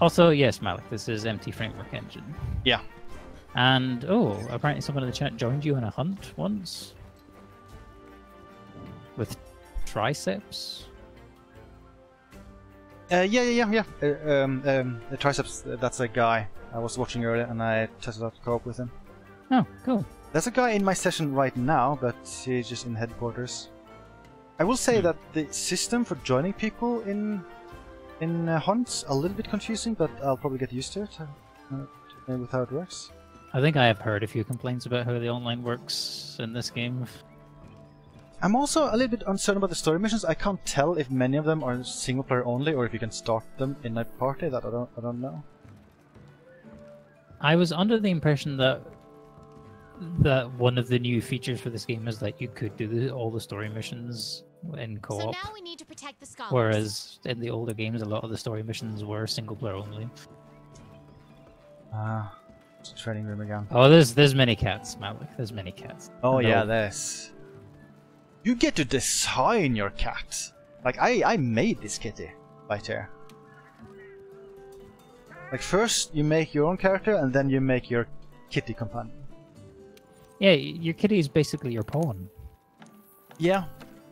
Also, yes, Malik, this is MT Framework engine. Yeah. And, oh, apparently someone in the chat joined you in a hunt once. With triceps? Yeah. The triceps, that's a guy I was watching earlier, and I tested out to co-op with him. Oh, cool. There's a guy in my session right now, but he's just in headquarters. I will say that the system for joining people in hunts a little bit confusing, but I'll probably get used to it with how it works. I think I have heard a few complaints about how the online works in this game. I'm also a little bit uncertain about the story missions. I can't tell if many of them are single player only or if you can start them in a party. That I don't know. I was under the impression that one of the new features for this game is that you could do all the story missions in co-op, so now we need to protect the scholars. Whereas in the older games, a lot of the story missions were single player only. Ah, it's a training room again. Oh, there's many cats, Malik. There's many cats. Oh no. Yeah, there's. You get to design your cat. Like I made this kitty right here. Like first you make your own character, and then you make your kitty companion. Yeah, your kitty is basically your pawn. Yeah.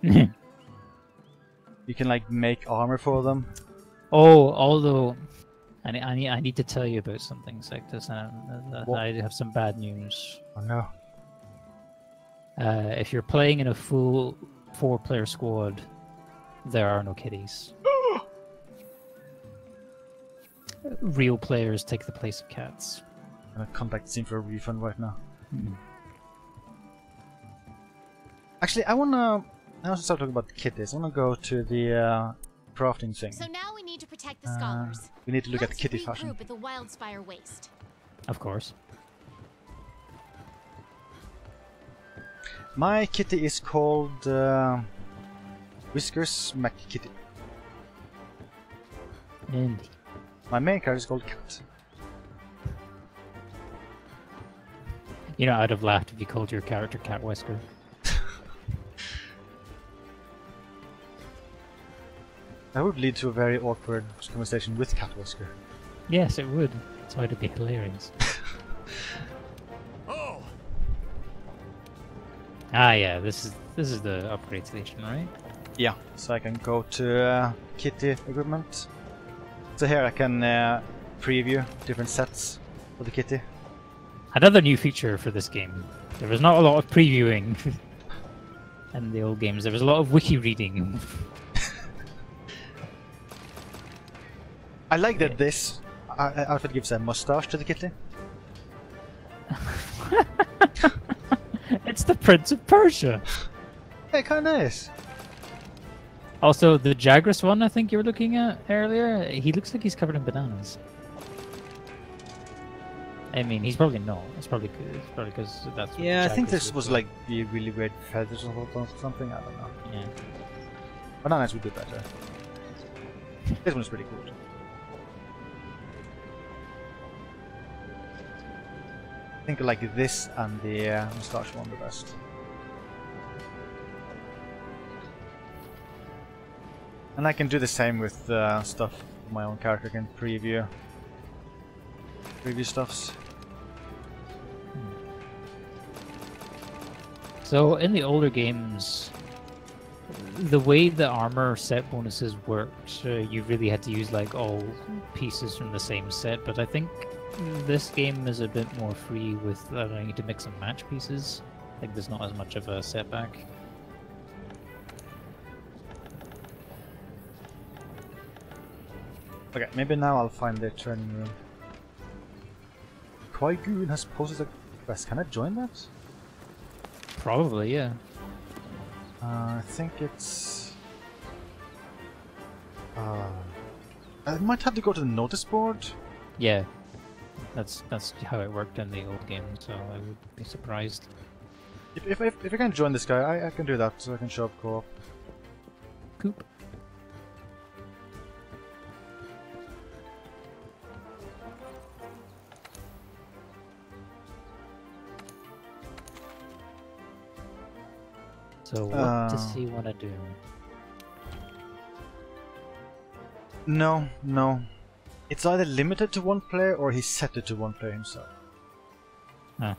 You can like make armor for them. Oh, although I need to tell you about something, Sectus, and I have some bad news. Oh no. If you're playing in a full 4-player squad, there are no kitties. Real players take the place of cats. I'm gonna contact Steam for a refund right now. Actually, I wanna. Now, since I'm talking about kitties, I wanna go to the crafting thing. So now we need to protect the scholars. We need to look at kitty fashion. At the wildfire waste. Of course. My kitty is called Whiskers McKitty. Indeed. My main character is called Cat. You know, I'd have laughed if you called your character Cat Whisker. That would lead to a very awkward conversation with Cat Whisker. Yes, it would. So it'd be hilarious. Oh. Ah, yeah. This is the upgrade station, right? Yeah. So I can go to kitty equipment. So here I can preview different sets for the kitty. Another new feature for this game. There was not a lot of previewing in the old games. There was a lot of wiki reading. I like that this outfit gives a mustache to the kitty. It's the Prince of Persia. It kinda is. Also, the Jagras one I think you were looking at earlier, he looks like he's covered in bananas. I mean, he's probably not. It's probably because that's what I think this was like the really weird feathers or something, I don't know. Yeah. Bananas would be better. This one's pretty cool. I think like this and the moustache one the best. And I can do the same with stuff. My own character can preview stuffs. So in the older games, the way the armor set bonuses worked, you really had to use like all pieces from the same set. But I think this game is a bit more free with allowing you to mix and match pieces. Like there's not as much of a setback. Okay, maybe now I'll find the training room. Qui-Gon has posted a quest. Can I join that? Probably, yeah. I think it's... I might have to go to the notice board. Yeah. That's how it worked in the old game, so I would be surprised. If I can join this guy, I can do that, so I can show up co-op. Coop. So what does he want to do? No. It's either limited to one player, or he set it to one player himself. Huh.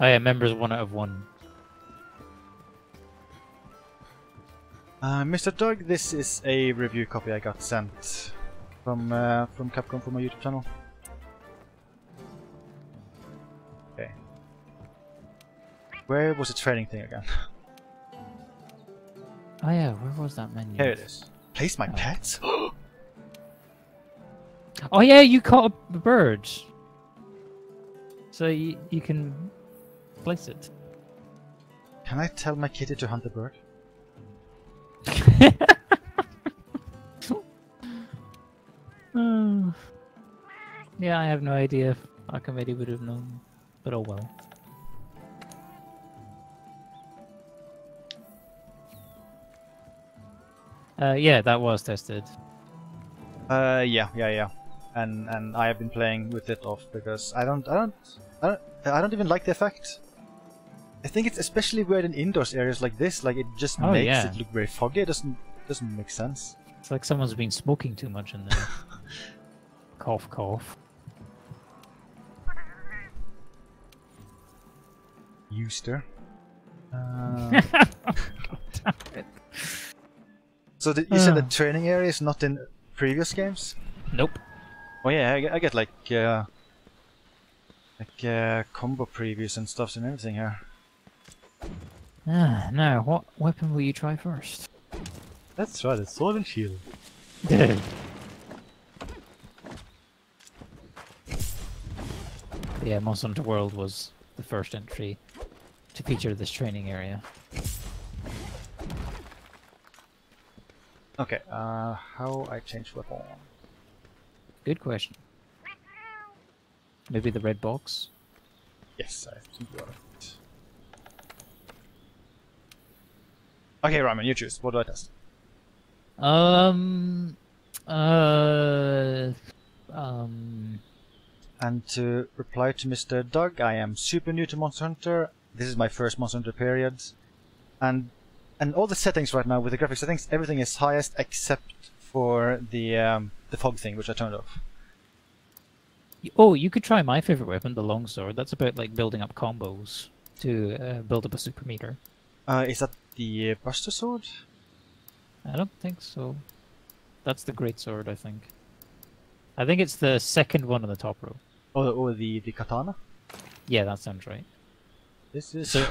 Oh yeah, members 1 out of 1. Mr. Doug, this is a review copy I got sent from Capcom for my YouTube channel. Okay. Where was the training thing again? Oh yeah, where was that menu? Here it is. Place my pets? Oh yeah, you caught a bird, so you can place it. Can I tell my kitty to hunt the bird? Yeah, I have no idea if our committee would have known, but oh well. Yeah, that was tested. Yeah. And I have been playing with it off because I don't even like the effect. I think it's especially weird in indoors areas like this. Like it just makes it look very foggy. It doesn't make sense. It's like someone's been smoking too much in there. Cough, cough. Euster. God damn it. So you said the training area is not in previous games? Nope. Oh yeah, I get like combo previews and stuff and everything here. Ah, now what weapon will you try first? Let's try the sword and shield. Yeah, Monster Hunter World was the first entry to feature this training area. Okay, how I change weapon? Good question. Maybe the red box? Yes, I have to do it. Okay, Ramen, you choose. What do I test? And to reply to Mr. Doug, I am super new to Monster Hunter. This is my first Monster Hunter period. And all the settings right now, with the graphics settings, everything is highest except for the fog thing, which I turned off. Oh, you could try my favorite weapon, the longsword. That's about like building up combos to build up a super meter. Is that the Buster Sword? I don't think so. That's the Great Sword, I think. I think it's the second one on the top row. Oh, the katana? Yeah, that sounds right. This is... So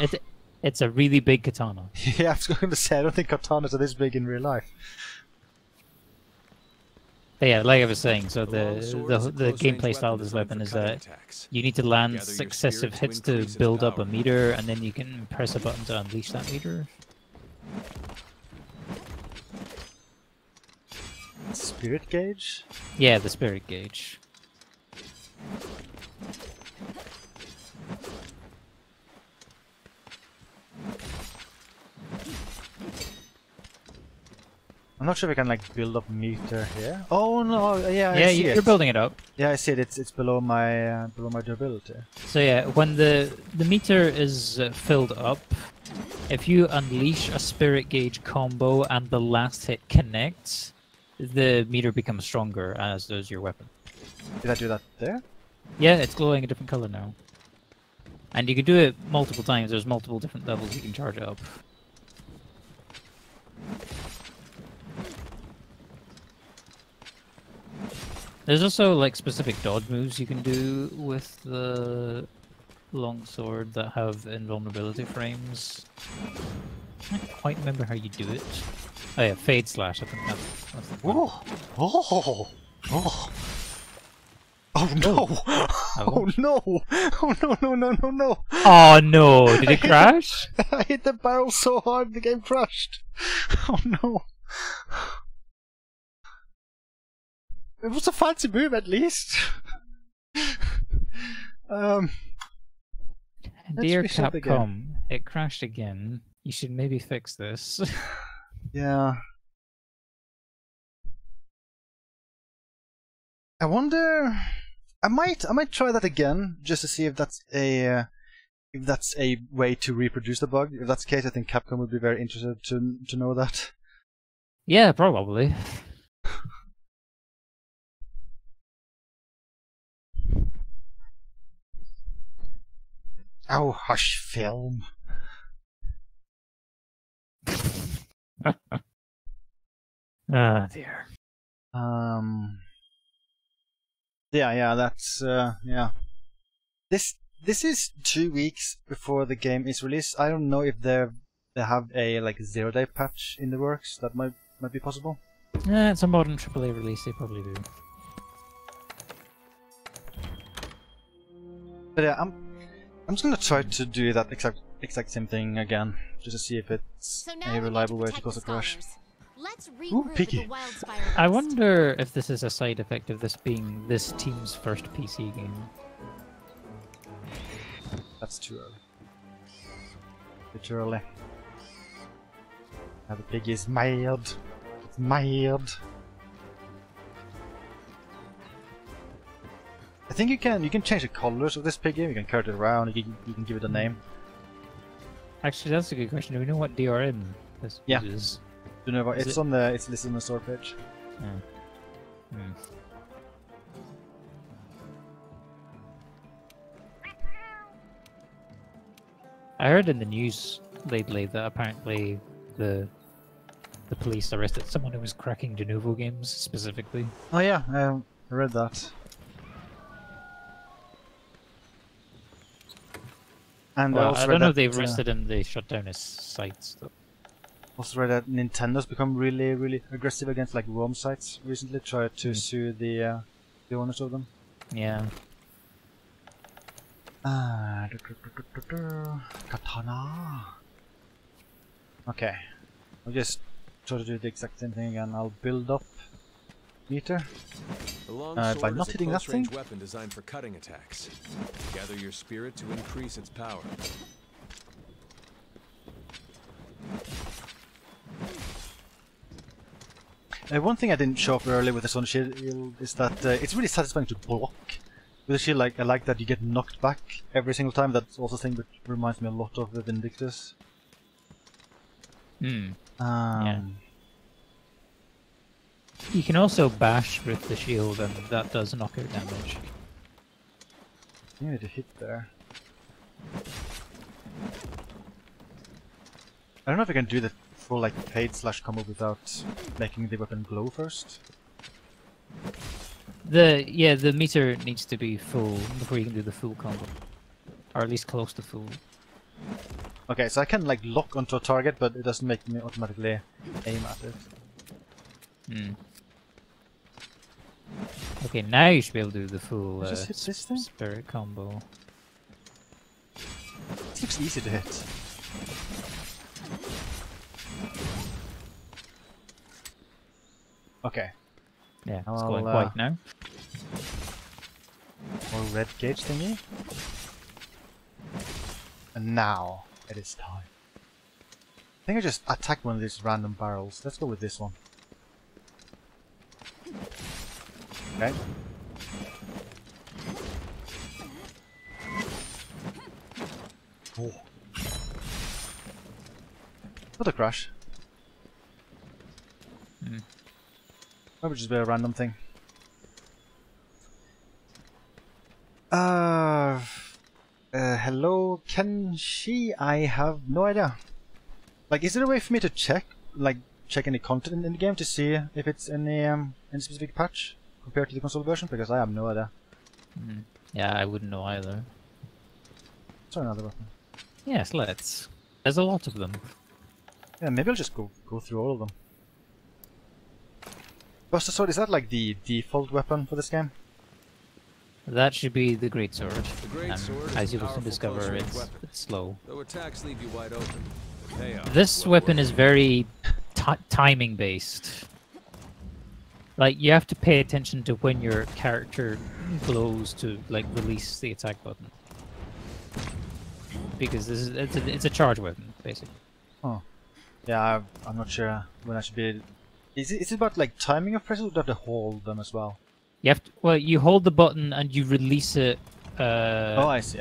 it's a really big katana. Yeah, I was going to say, I don't think katanas are this big in real life. But yeah, like I was saying, so the gameplay style of this weapon is that you need to land successive hits to build up a meter, and then you can press a button to unleash that meter. Spirit gauge? Yeah, the spirit gauge. I'm not sure if we can like build up meter here. Oh no, yeah. Yeah, you're building it up. Yeah, I see it. It's below my durability. So yeah, when the meter is filled up, if you unleash a spirit gauge combo and the last hit connects, the meter becomes stronger, as does your weapon. Did I do that there? Yeah, it's glowing a different color now. And you can do it multiple times. There's multiple different levels you can charge it up. There's also like specific dodge moves you can do with the longsword that have invulnerability frames. I can't quite remember how you do it. Oh yeah, fade slash, I think that's the one. Oh! Oh no! Oh no! Oh no no no no no! Oh no! Did it crash? I hit the barrel so hard the game crashed! Oh no! It was a fancy move at least! Dear Capcom, it crashed again. You should maybe fix this. Yeah. I wonder. I might try that again just to see if that's a way to reproduce the bug. If that's the case, I think Capcom would be very interested to know that. Yeah, probably. Ow, hush film. Ah, dear. Yeah, that's yeah. This is 2 weeks before the game is released. I don't know if they have a like 0-day patch in the works. That might be possible. Yeah, it's a modern AAA release. They probably do. But yeah, I'm just gonna try to do that exact same thing again, just to see if it's a reliable way to cause a crash. Ooh, Piggy! I wonder if this is a side effect of this being this team's first PC game. That's too early. Literally. Now the Piggy is mild. It's mild. I think you can change the colors of this Piggy. You can curve it around. You can give it a name. Actually, that's a good question. Do we know what DRM this is? Do you know what? It's on the it's listed on the store page. Yeah. Mm. I heard in the news lately that apparently the police arrested someone who was cracking de novo games specifically. Oh yeah, I read that. And well, I don't know if they've arrested him. They shut down his sites. Though. Also read that Nintendo's become really aggressive against like ROM sites recently. Tried to sue the owners of them. Yeah. Katana. Okay, I'll just sort of do the exact same thing again. I'll build up meter by not hitting that thing. Weapon designed for cutting attacks. Gather your spirit to increase its power. One thing I didn't show up earlier with the Sun Shield is that it's really satisfying to block with the shield. Like, I like that you get knocked back every single time. That's also a thing that reminds me a lot of the Vindictus. Hmm. Yeah. You can also bash with the shield, and that does knockout damage. I need a hit there. I don't know if I can do the full like paid slash combo without making the weapon glow first. The meter needs to be full before you can do the full combo, or at least close to full. Okay, so I can like lock onto a target, but it doesn't make me automatically aim at it. Hmm. Okay, now you should be able to do the full just hit this thing? Spirit combo. It looks easy to hit. Okay. Yeah, it's going white now. More red gauge thingy. And now it is time. I think I just attacked one of these random barrels. Let's go with this one. Okay. Oh. What a crash. Mm. That would just be a random thing. Hello, can she? I have no idea. Like, is there a way for me to check, like, check any content in the game to see if it's any specific patch compared to the console version? Because I have no idea. Mm. Yeah, I wouldn't know either. Try another weapon. Yes, let's. There's a lot of them. Yeah, maybe I'll just go through all of them. Buster Sword, is that like the default weapon for this game? That should be the Great Sword. The Great Sword, as you will soon discover, it's slow. Attacks leave you wide open. This weapon is very timing based. Like, you have to pay attention to when your character glows to like release the attack button, because this is it's a charge weapon basically. Oh, yeah, I'm not sure when I should be. Is it about like timing of presses, or do I have to hold them as well? You have to, well, you hold the button and you release it. Oh, I see.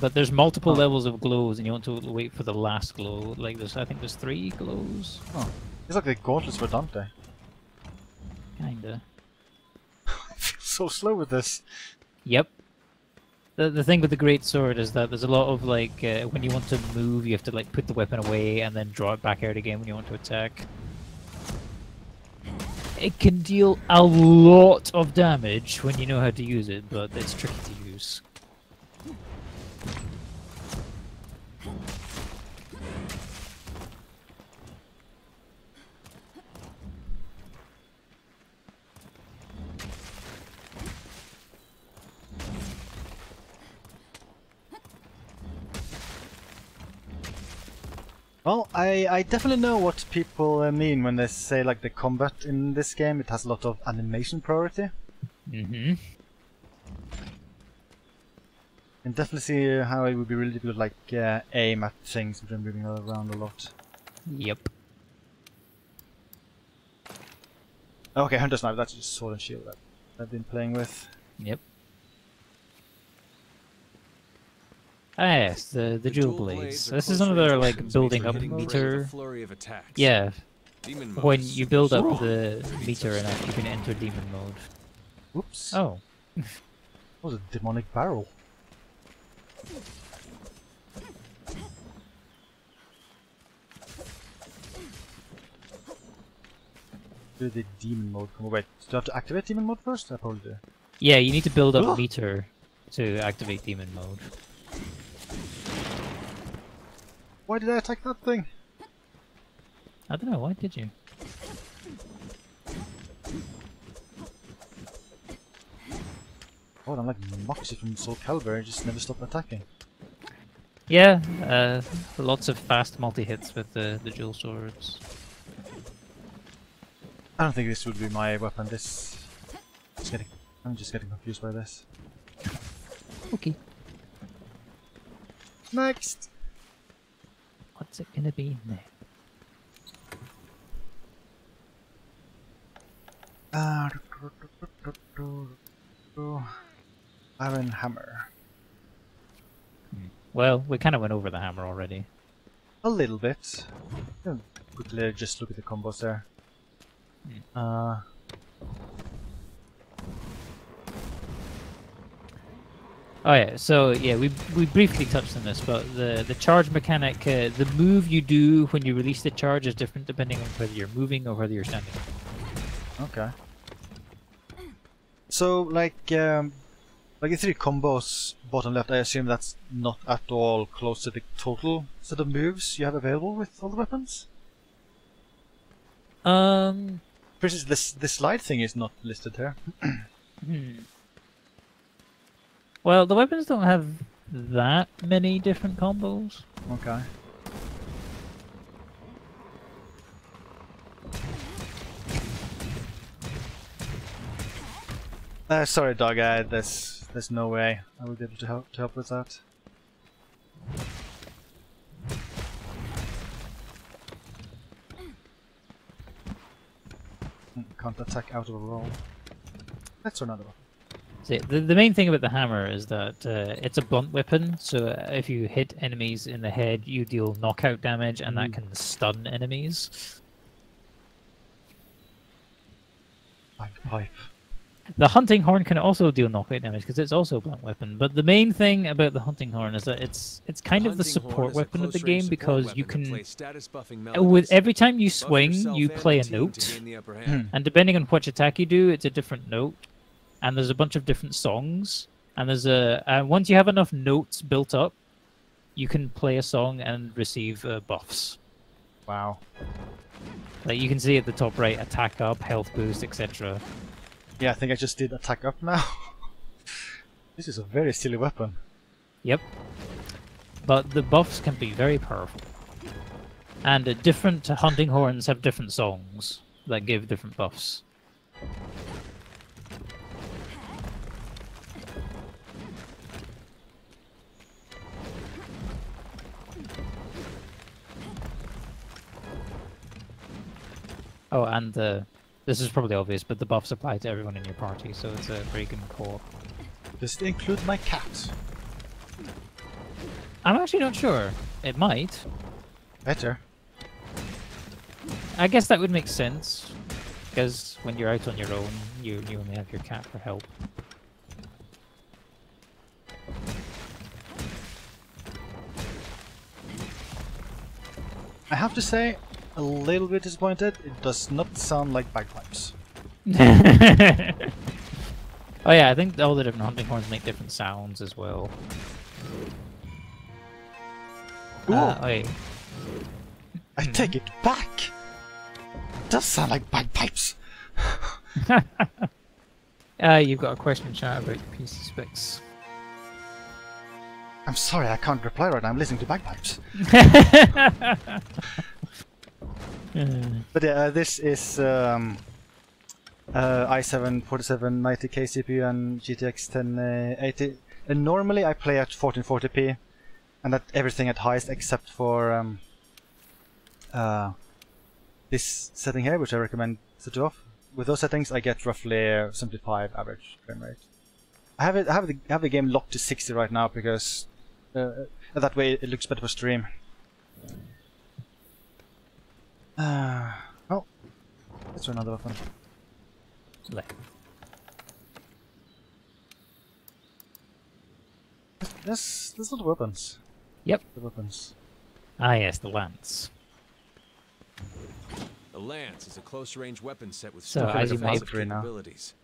But there's multiple levels of glows, and you want to wait for the last glow. Like I think there's 3 glows. Oh, it's like the gauntlets for Dante. Kinda. I feel so slow with this. Yep. The thing with the Great Sword is that there's a lot of like when you want to move, you have to like put the weapon away and then draw it back out again when you want to attack. It can deal a lot of damage when you know how to use it, but it's tricky to use. Well, I definitely know what people mean when they say, like, the combat in this game, it has a lot of animation priority. Mm-hmm. And definitely see how it would be really good, like, aim at things when moving around a lot. Yep. Okay, Hunter's Knife, that's just Sword and Shield that I've been playing with. Yep. Ah, yes, the dual blades. This is another like building up meter. Yeah, when you build up the meter enough, you can enter demon mode. Whoops! Oh, that was a demonic barrel. Do the demon mode? Wait, do I have to activate demon mode first? I probably do. Yeah, you need to build up meter to activate demon mode. Why did I attack that thing? I don't know, why did you? God, I'm like Moxie from Soul Calibur, I just never stop attacking. Yeah, lots of fast multi-hits with the dual swords. I don't think this would be my weapon. I'm just getting confused by this. Okay. Next. What's it gonna be next? Iron hammer. Well, we kind of went over the hammer already. A little bit. Quickly just look at the combos there. Oh yeah, so yeah, we briefly touched on this, but the charge mechanic, the move you do when you release the charge is different depending on whether you're moving or whether you're standing. Okay. So like the three combos bottom left, I assume that's not at all close to the total set of moves you have available with all the weapons? For instance, this slide thing is not listed here. Well, the weapons don't have that many different combos. Okay. Sorry, dog-eyed. There's no way I would be able to help with that. Can't attack out of a roll. That's another one. See, the main thing about the hammer is that it's a blunt weapon, so if you hit enemies in the head, you deal knockout damage, and that can stun enemies. Pipe. The hunting horn can also deal knockout damage because it's also a blunt weapon. But the main thing about the hunting horn is that it's kind of the support weapon of the game, because you can, with every time you swing, you play a note, and depending on which attack you do, it's a different note. And there's a bunch of different songs, and there's a once you have enough notes built up, you can play a song and receive buffs. Wow! Like you can see at the top right, attack up, health boost, etc. Yeah, I think I just did attack up now. This is a very silly weapon. Yep. But the buffs can be very powerful. And different hunting horns have different songs that give different buffs. Oh, and the... This is probably obvious, but the buffs apply to everyone in your party, so it's a very good call. Does it include my cat? I'm actually not sure. It might. Better. I guess that would make sense, because when you're out on your own, you only have your cat for help. I have to say, a little bit disappointed, it does not sound like bagpipes. Oh yeah, I think all the different hunting horns make different sounds as well. Ooh. I take it back! It does sound like bagpipes! You've got a question chat about PC specs. I'm sorry, I can't reply right now, I'm listening to bagpipes. But yeah, this is i7-4790K CPU and GTX 1080. And normally I play at 1440p, and at everything at highest except for this setting here, which I recommend set to off. With those settings, I get roughly 75 average frame rate. I have the game locked to 60 right now because that way it looks better for stream. Oh, that's another weapon. There's little weapons. Yep. The weapons. Ah yes, the lance. The lance is a close-range weapon set with capabilities.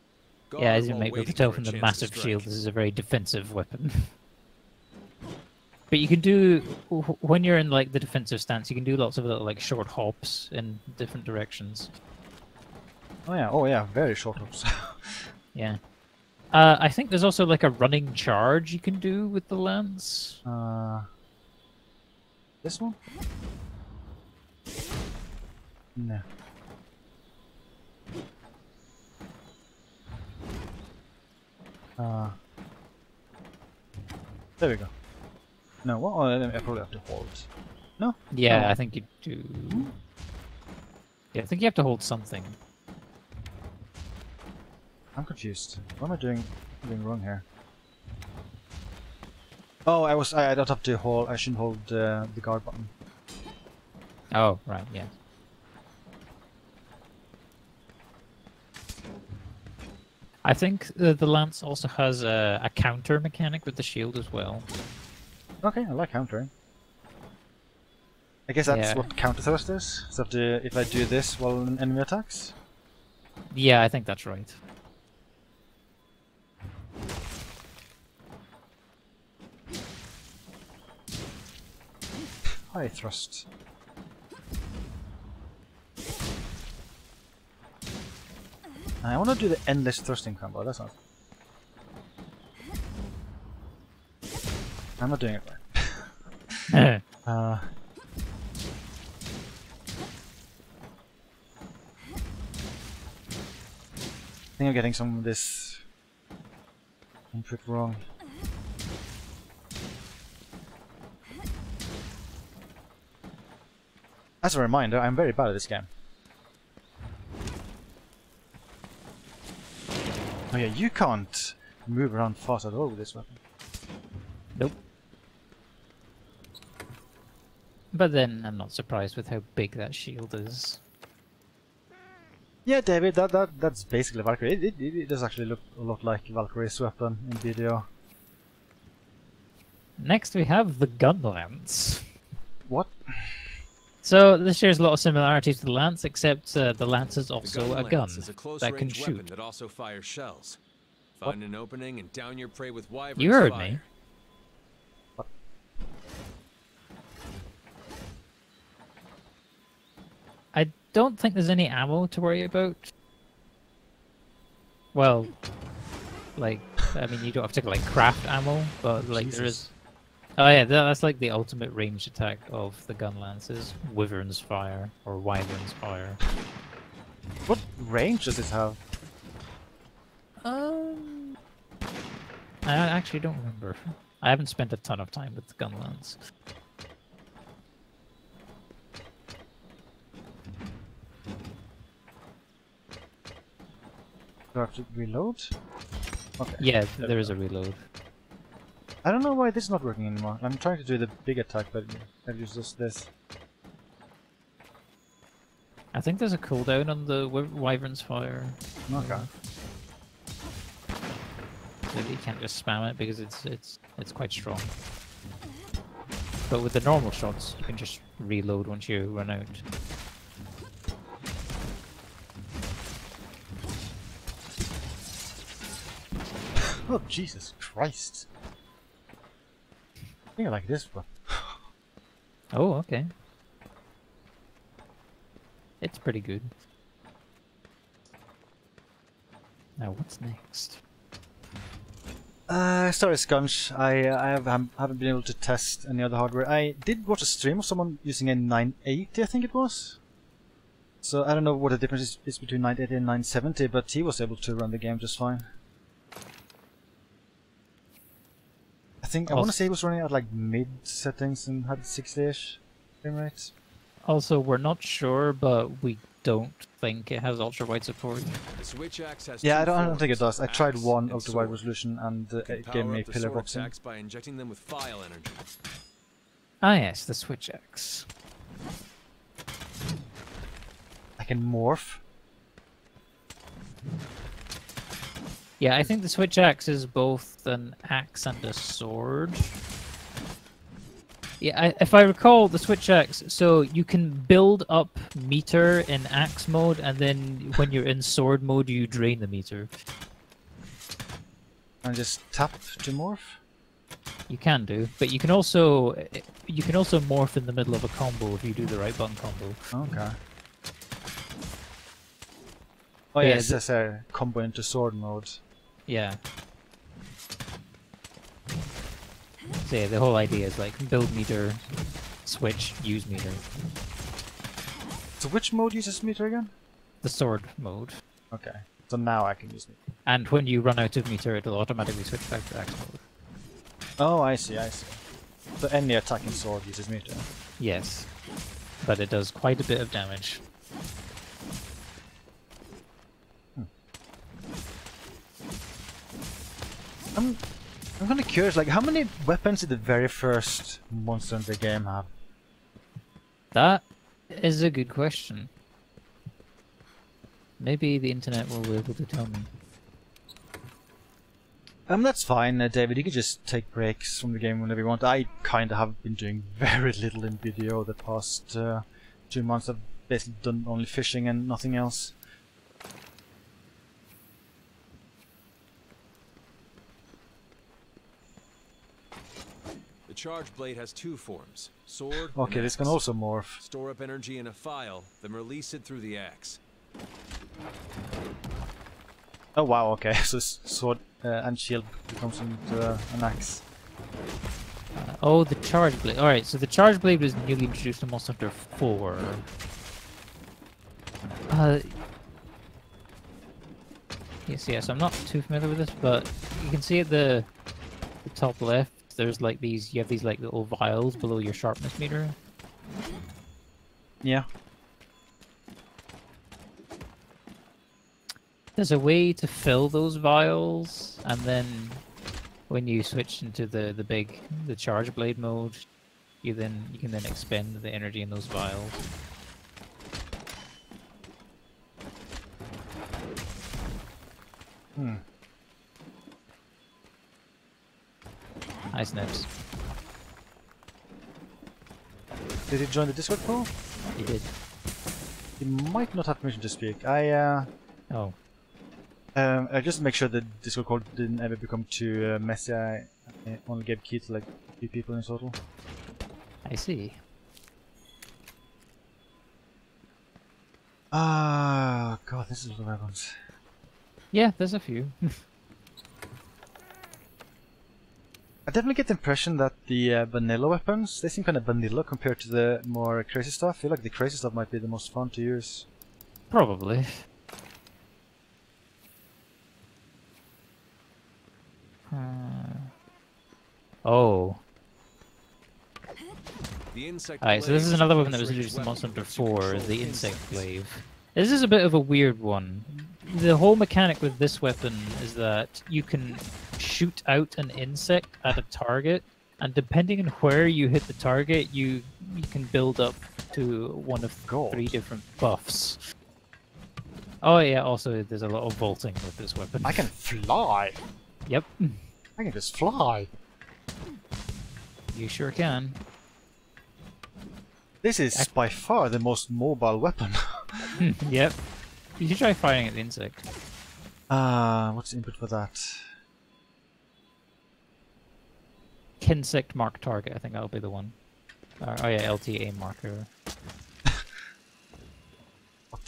Yeah, as you might be able to tell from the massive shield, this is a very defensive weapon. But you can do, when you're in like the defensive stance, you can do lots of little like short hops in different directions. Oh yeah, very short hops. Yeah. I think there's also like a running charge you can do with the lance. This one? No. There we go. No, what? Oh, I probably have to hold. No? Yeah, no. I think you do. Yeah, I think you have to hold something. I'm confused. What am I doing wrong here? Oh, I don't have to hold. I shouldn't hold the guard button. Oh, right. Yeah. I think the Lance also has a counter mechanic with the shield as well. Okay, I like countering. I guess that's what counter thrust is. So if I do this while an enemy attacks? Yeah, I think that's right. High thrust. I want to do the endless thrusting combo, that's not... I'm not doing it right. I think I'm getting some of this input wrong. As a reminder, I'm very bad at this game. Oh yeah, you can't move around fast at all with this weapon. Nope. But then I'm not surprised with how big that shield is. Yeah, David, that's basically Valkyrie. It does actually look a lot like Valkyrie's weapon in video. Next we have the gun lance. What? So this shares a lot of similarities to the lance, except the lance is also a gun that can shoot. That also fires shells. Find an opening and down your prey with wyverns. You heard me. What? I don't think there's any ammo to worry about. Well, like, I mean, you don't have to like craft ammo, but like there is. Oh yeah, that's like the ultimate ranged attack of the gun lances. Wyvern's fire, or wyvern's fire. What range does it have? I actually don't remember. I haven't spent a ton of time with the gun lance. Do I have to reload? Okay. Yeah, there is a reload. I don't know why this is not working anymore. I'm trying to do the big attack, but I've used this. I think there's a cooldown on the wyvern's fire. Okay. So you can't just spam it because it's quite strong. But with the normal shots, you can just reload once you run out. Oh Jesus Christ! I think I like this one. Oh, okay. It's pretty good. Now, what's next? Sorry, Scunch. I haven't been able to test any other hardware. I did watch a stream of someone using a 980, I think it was. So I don't know what the difference is between 980 and 970, but he was able to run the game just fine. I want to say it was running at like mid settings and had 60-ish frame rates. Also, we're not sure, but we don't think it has ultra-wide support. Yeah, I don't think it does. I tried one ultra-wide resolution and it gave me pillar boxing. By injecting them with file energy. Ah yes, the Switch axe. I can morph. Yeah, I think the Switch axe is both an axe and a sword. Yeah, if I recall the Switch axe, so you can build up meter in axe mode, and then when you're in sword mode, you drain the meter. And just tap to morph? You can do, but you can also morph in the middle of a combo if you do the right button combo. Okay. Oh yeah, it's just a combo into sword mode. Yeah. So yeah, the whole idea is like build meter, Switch, use meter. So which mode uses meter again? The sword mode. Okay, so now I can use meter. And when you run out of meter, it'll automatically switch back to X mode. Oh, I see, I see. So any attacking sword uses meter? Yes, but it does quite a bit of damage. I'm kind of curious, like, how many weapons did the very first Monster Hunter game have? That is a good question. Maybe the internet will be able to tell me. That's fine, David. You can just take breaks from the game whenever you want. I kind of have been doing very little in video the past 2 months. I've basically done only fishing and nothing else. Charge blade has two forms, sword. Okay, this can also morph. Store up energy in a file, then release it through the axe. Oh wow, okay, so sword and shield becomes an axe. Oh, the charge blade. Alright, so the charge blade was newly introduced in Monster Hunter 4. Yes, I'm not too familiar with this, but you can see at the top left, there's like these, you have these like little vials below your sharpness meter. Yeah. There's a way to fill those vials, and then when you switch into the charge blade mode, you can then expend the energy in those vials. Hmm. Hi, Snips. Did he join the Discord call? He did. He might not have permission to speak. I just make sure the Discord call didn't ever become too messy. I only gave key to like 3 people in total. I see. Ah, God, this is a lot of weapons. Yeah, there's a few. I definitely get the impression that the vanilla weapons, they seem kind of vanilla compared to the more crazy stuff. I feel like the crazy stuff might be the most fun to use. Probably. Oh. Alright, so this is another weapon that was introduced in Monster Hunter 4, the insect glaive. This is a bit of a weird one. The whole mechanic with this weapon is that you can shoot out an insect at a target, and depending on where you hit the target, you can build up to one of 3 different buffs. Oh yeah, also there's a lot of vaulting with this weapon. I can fly! Yep. I can just fly! You sure can. This is by far the most mobile weapon. Yep. You should try firing at the insect. What's the input for that? Insect mark target, I think that'll be the one. Oh yeah, LTA marker. What?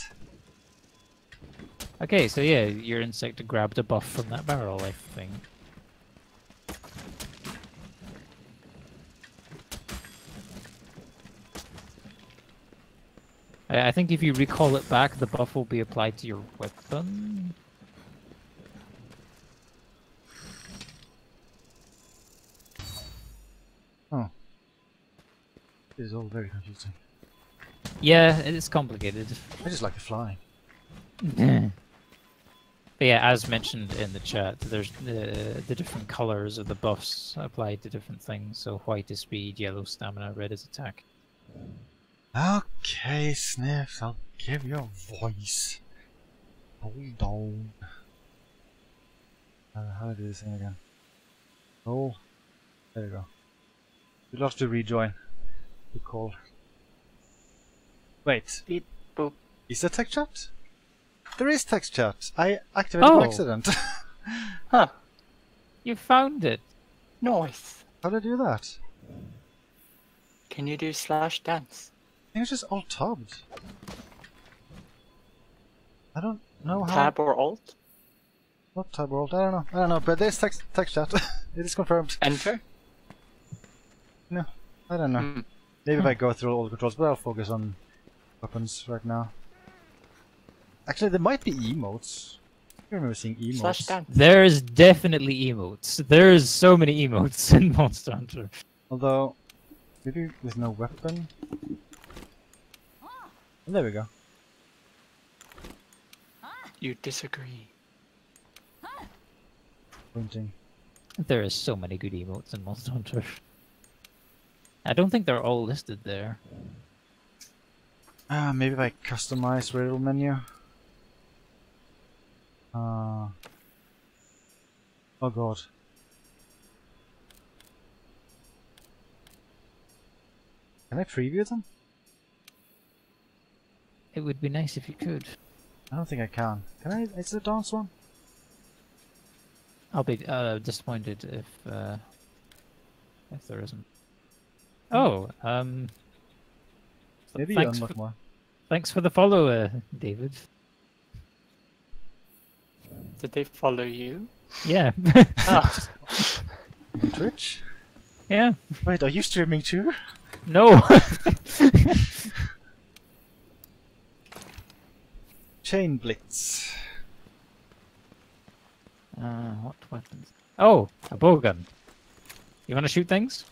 Okay, so yeah, your insect grabbed a buff from that barrel, I think. I think if you recall it back, the buff will be applied to your weapon. Oh. This is all very confusing. Yeah, it's complicated. I just like to fly. But yeah, as mentioned in the chat, there's the different colors of the buffs applied to different things. So white is speed, yellow stamina, red is attack. Okay, Sniffs, I'll give you a voice. Hold on. How do I do this thing again? Oh, there we go. We'd love to rejoin the call. Wait. Beep, boop. Is there text chat? There is text chat. I activated by accident. Huh. You found it. Nice. How did I do that? Can you do /dance? I think it's just alt tabbed. I don't know how. Tab or alt? Not tab or alt. I don't know. I don't know. But there's text chat. It is confirmed. Enter. No, I don't know. Maybe if I go through all the controls, but I'll focus on weapons right now. Actually, there might be emotes. I remember seeing emotes. There's definitely emotes. There's so many emotes in Monster Hunter. Although, maybe with no weapon. And there we go. You disagree. Pointing. There is so many good emotes in Monster Hunter. I don't think they're all listed there. Maybe if I customize Reddit menu. Oh god. Can I preview them? It would be nice if you could. I don't think I can. Can I? Is it a dance one? I'll be disappointed if there isn't. Oh, maybe you unlock more. Thanks for the follow, David. Did they follow you? Yeah. Ah. Twitch? Yeah. Wait, are you streaming too? No. Chain Blitz. What weapons? Oh, a bowgun. You want to shoot things?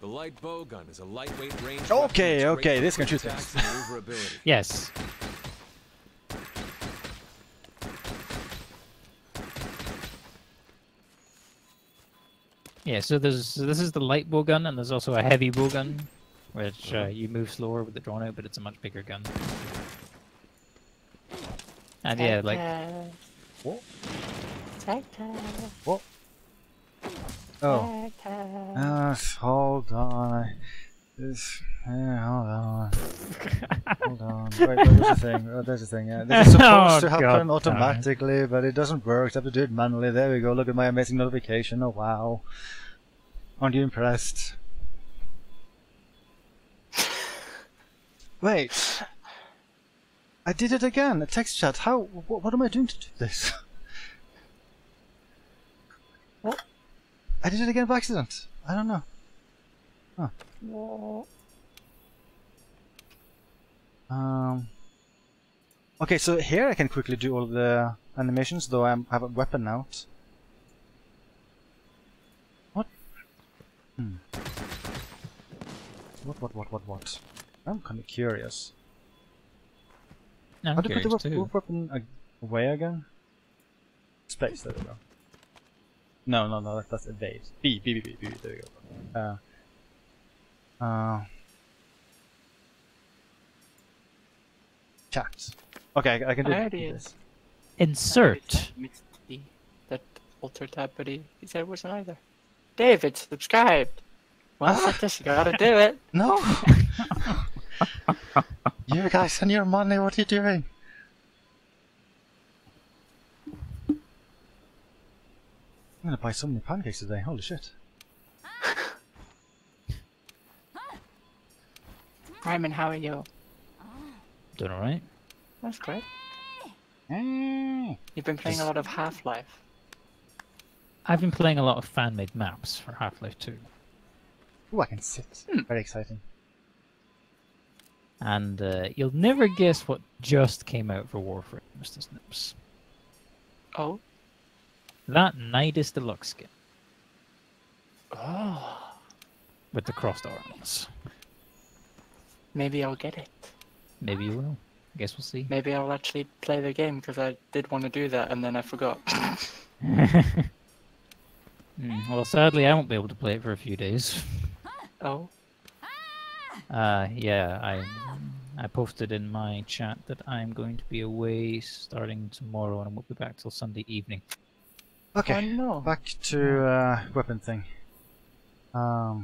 The light bowgun is a lightweight range. Okay, okay, this can shoot things. Yes. Yeah, so this is the light bowgun, and there's also a heavy bowgun, which you move slower with the drawn out, but it's a much bigger gun. And yeah, like. What? What? Oh. Hold on. Hold on. Hold on. Wait, there's a thing. Oh, there's a thing. Yeah. This is supposed to happen automatically, but it doesn't work. I have to do it manually. There we go. Look at my amazing notification. Oh, wow. Aren't you impressed? Wait. I did it again. A text chat. How? What am I doing to do this? What? I did it again by accident. I don't know. Huh. No. Okay, so here I can quickly do all the animations, though I have a weapon out. What? Hmm. What? I'm kind of curious. I'm How do you put the weapon away again? Space, there we go. No, that's evade. B, there we go. Chat. Okay, I can do this. Insert. That alter tab, but he said it wasn't either. David, subscribed. Once at this, you gotta do it. No! You guys and your money, what are you doing? I'm gonna buy so many pancakes today, holy shit. Ryman, how are you? Doing alright. That's great. You've been playing a lot of Half-Life. I've been playing a lot of fan-made maps for Half-Life 2. Ooh, I can sit. Very exciting. And you'll never guess what just came out for Warframe, Mr. Snips. Oh? That Nidus Deluxe skin. Oh. With the crossed arms. Maybe I'll get it. Maybe you will. I guess we'll see. Maybe I'll actually play the game, because I did want to do that and then I forgot. Well, sadly I won't be able to play it for a few days. Oh. Yeah, I posted in my chat that I'm going to be away starting tomorrow and I won't be back till Sunday evening. Okay, oh, no. Back to weapon thing. I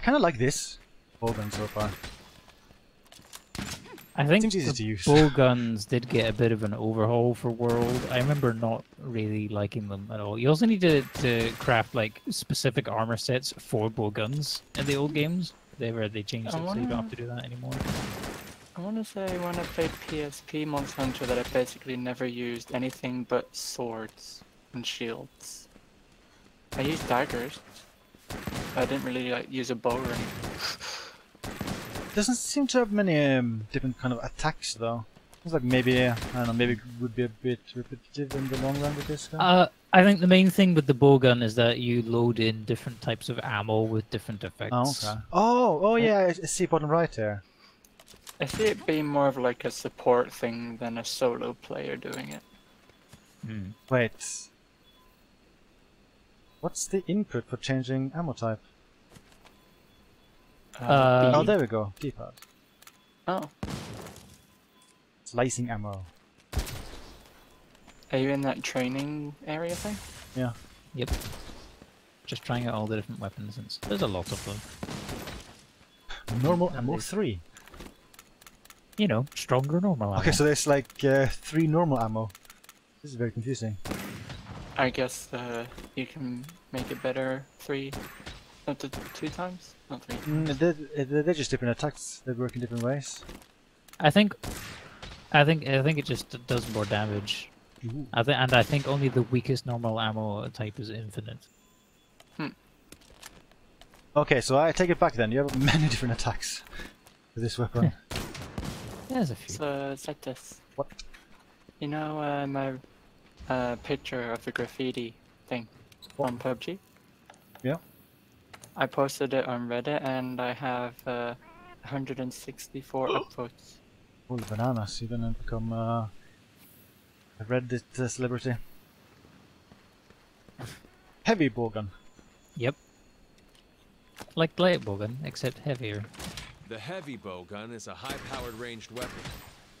kind of like this bowgun so far. I think the bowguns did get a bit of an overhaul for World. I remember not really liking them at all. You also need to craft like specific armor sets for bowguns in the old games. They changed it, so you don't have to do that anymore. I want to say when I played PSP Monster Hunter that I basically never used anything but swords and shields. I used daggers. I didn't really like use a bow or anything. doesn't seem to have many different kind of attacks though. It's like maybe, I don't know, maybe it would be a bit repetitive in the long run with this guy. I think the main thing with the bowgun is that you load in different types of ammo with different effects. Oh, okay. Oh yeah, I see bottom right here. I see it being more of like a support thing than a solo player doing it. Hmm. Wait. What's the input for changing ammo type? Oh, there we go, D-pad. Oh. Slicing ammo. Are you in that training area thing? Yeah. Yep. Just trying out all the different weapons. And stuff. There's a lot of them. Normal ammo 3. You know, stronger normal ammo. Okay, so there's like 3 normal ammo. This is very confusing. I guess you can make it better 2 times? Not 3 times. They're just different attacks. They work in different ways. I think it just does more damage. Ooh. I think only the weakest normal ammo type is infinite. Hmm. Okay, so I take it back then. You have many different attacks with this weapon. There's a few. So it's like this. What? You know my picture of the graffiti thing on PUBG? Yeah. I posted it on Reddit and I have 164 upvotes. Holy bananas, you're gonna become a Reddit celebrity. Heavy bowgun. Yep. Like light bowgun, except heavier. The heavy bowgun is a high-powered ranged weapon.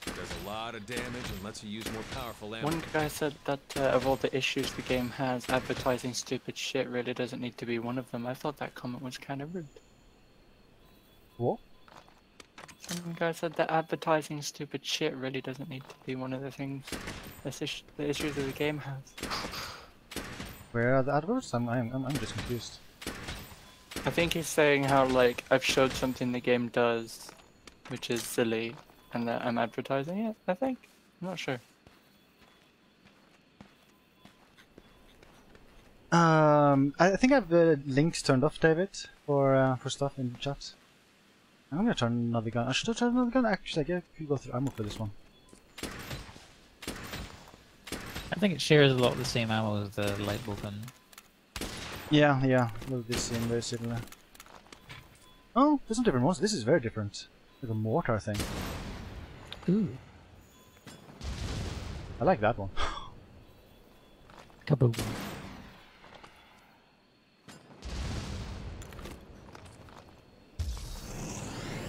It does a lot of damage and lets you use more powerful ammo. One guy said that of all the issues the game has, advertising stupid shit really doesn't need to be one of them. I thought that comment was kind of rude. What? Some guy said that advertising stupid shit really doesn't need to be one of the things the issues of the game has. Where are the adverts? I'm just confused. I think he's saying how, like, I've showed something the game does, which is silly, and that I'm advertising it, I think? I'm not sure. I think I have the links turned off, David, for stuff in the chat. I'm gonna turn another gun. I should have turned another gun. Actually, I guess I could go through ammo for this one. I think it shares a lot of the same ammo as the light bowgun. Yeah, yeah. Look, this seems very similar. Oh, there's some different ones. This is very different. Like a mortar thing. Ooh. I like that one. Kaboom.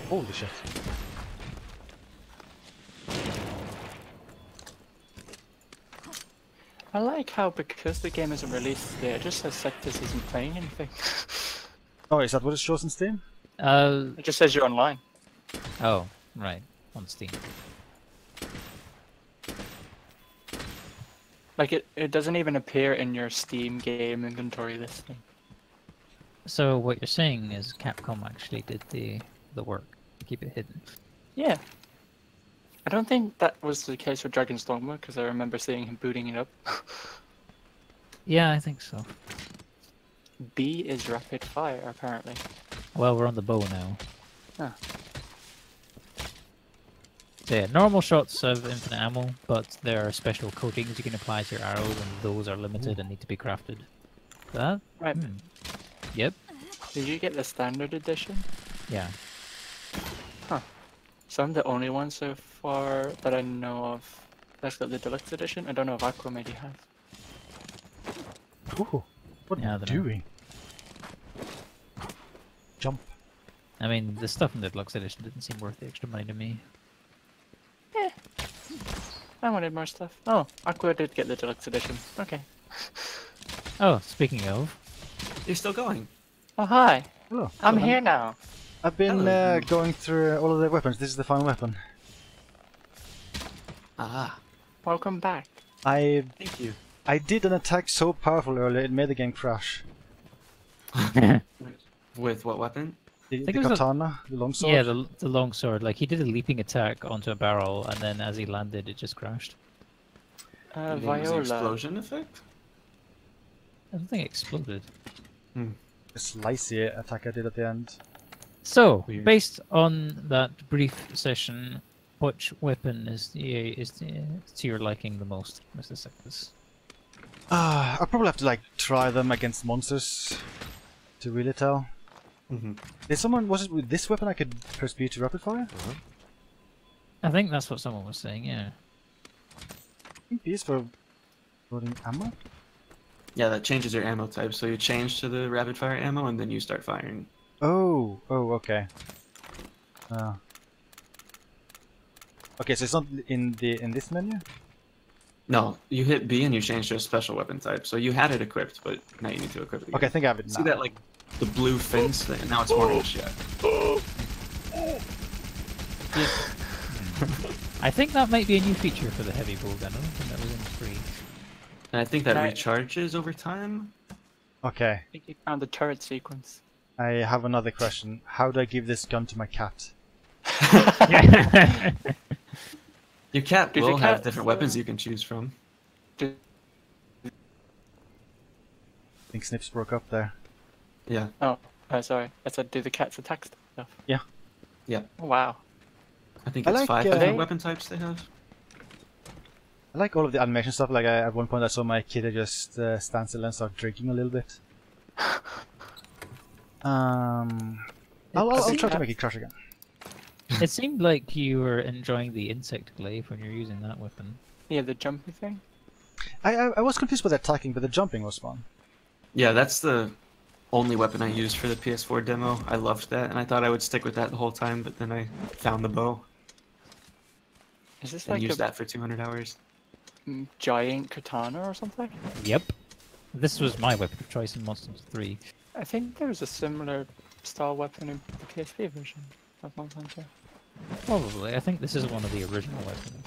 Holy shit. I like how, because the game isn't released today, it just says like this isn't playing anything. Oh, is that what it shows on Steam? It just says you're online. Oh, right. On Steam. Like, it doesn't even appear in your Steam game inventory listing. So what you're saying is Capcom actually did the work. Keep it hidden. Yeah. I don't think that was the case with Dragon's Dogma, because I remember seeing him booting it up. Yeah, I think so. B is rapid fire, apparently. Well, we're on the bow now. Huh. So yeah, normal shots have infinite ammo, but there are special coatings you can apply to your arrows, and those are limited and need to be crafted. That? Right. Hmm. Yep. Did you get the standard edition? Yeah. So I'm the only one so far that I know of that's got the deluxe edition. I don't know if Aqua maybe has. Ooh, what are you doing? Jump. I mean, the stuff in the deluxe edition didn't seem worth the extra money to me. Yeah. I wanted more stuff. Oh, Aqua did get the deluxe edition. Okay. Oh, speaking of. You're still going. Oh, hi. Hello. I'm here now. I've been going through all of the weapons. This is the final weapon. Ah, welcome back. Thank you. I did an attack so powerful earlier it made the game crash. With what weapon? The katana, the longsword. Yeah, the longsword. Like he did a leaping attack onto a barrel, and then as he landed, it just crashed. Viola. Explosion effect? I don't think it exploded. Hmm. A slicey attack I did at the end. So, weird. Based on that brief session, which weapon is to your liking the most, Mr. Sectus? I'll probably have to try them against monsters to really tell. Mm-hmm. Was it with this weapon I could persecute to rapid fire? Uh-huh. I think that's what someone was saying, yeah. Piece for loading ammo? Yeah, that changes your ammo type, so you change to the rapid fire ammo and then you start firing. Oh, okay. Okay, so it's not in this menu? No, you hit B and you change to a special weapon type. So you had it equipped, but now you need to equip it again. Okay, I think I have it now. See that, the blue fence thing? Now it's orange, yeah. I think that might be a new feature for the heavy ball gun. I don't think that was in free. And I think that recharges over time. Okay. I think you found the turret sequence. I have another question. How do I give this gun to my cat? Your cat will have different weapons you can choose from. I think Snips broke up there. Yeah. Oh, sorry. I said, do the cats attack stuff? Yeah. Yeah. Oh, wow. I think it's 5 different weapon types they have. I like all of the animation stuff. Like, at one point I saw my kid just stand still and start drinking a little bit. I'll try to make it crash again. It seemed like you were enjoying the insect glaive when you're using that weapon. Yeah, the jumping thing. I was confused with attacking, but the jumping was fun. Yeah, that's the only weapon I used for the PS4 demo. I loved that, and I thought I would stick with that the whole time, but then I found the bow. Is this and used that for 200 hours. Giant katana or something? Yep. This was my weapon of choice in Monster Hunter 3. I think there was a similar style weapon in the PSP version of Monster Hunter. Probably. I think this is one of the original weapons.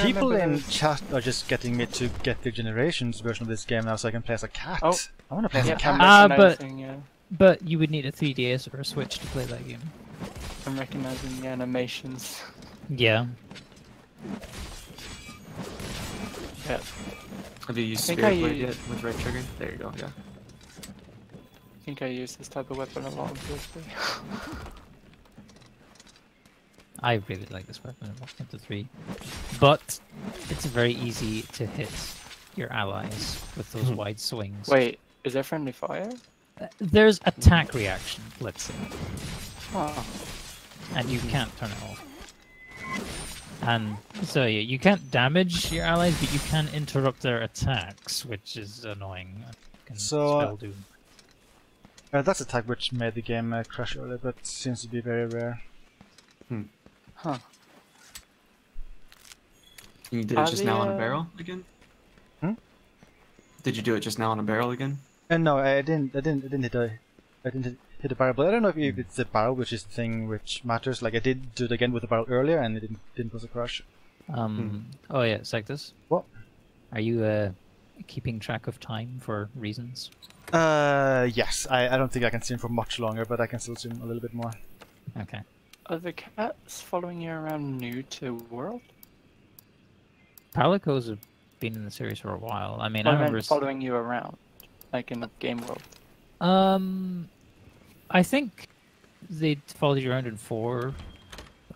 People in chat are just getting me to get the Generations version of this game now so I can play as a cat. Oh, I want to play as a cat. But you would need a 3DS or a Switch to play that game. I'm recognizing the animations. Yeah. Yeah. Have you used Spirit Blade yet with right trigger? There you go, yeah. I think I use this type of weapon a lot on PSP. I really like this weapon in Monster Hunter 3, but it's very easy to hit your allies with those wide swings. Wait, is there friendly fire? There's attack reaction, let's say. Oh. And you can't turn it off. And so yeah, you can't damage your allies, but you can interrupt their attacks, which is annoying. Spell doom. That's an attack which made the game crash earlier, but seems to be very rare. Hmm. Huh. You did it just now on a barrel again? Hmm? Did you do it just now on a barrel again? No, I didn't hit a barrel, but I don't know if it's the barrel which is the thing which matters. Like I did do it again with the barrel earlier and it didn't cause a crash. Oh yeah, Sectus. What? Are you keeping track of time for reasons? Yes. I don't think I can swim for much longer, but I can still swim a little bit more. Okay. Are the cats following you around new to World? Palico's have been in the series for a while. I mean, I remember following you around, like in the game world. I think they followed you around in 4.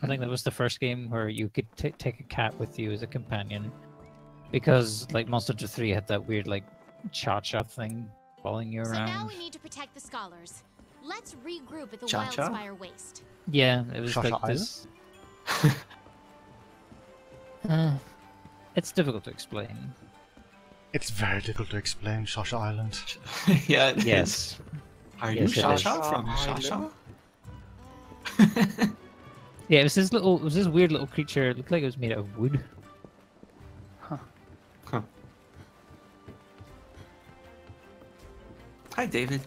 I think that was the first game where you could take a cat with you as a companion, because like Monster Hunter 3 had that weird cha-cha thing following you around. So now we need to protect the scholars. Let's regroup at the Wildspire Waste. Yeah, it was like this. It's difficult to explain. It's very difficult to explain, Shasha Island. Yeah. It yes. Is. Are you Shasha from Shasha? Yeah, it was this weird little creature. It looked like it was made out of wood. Huh. Hi, David.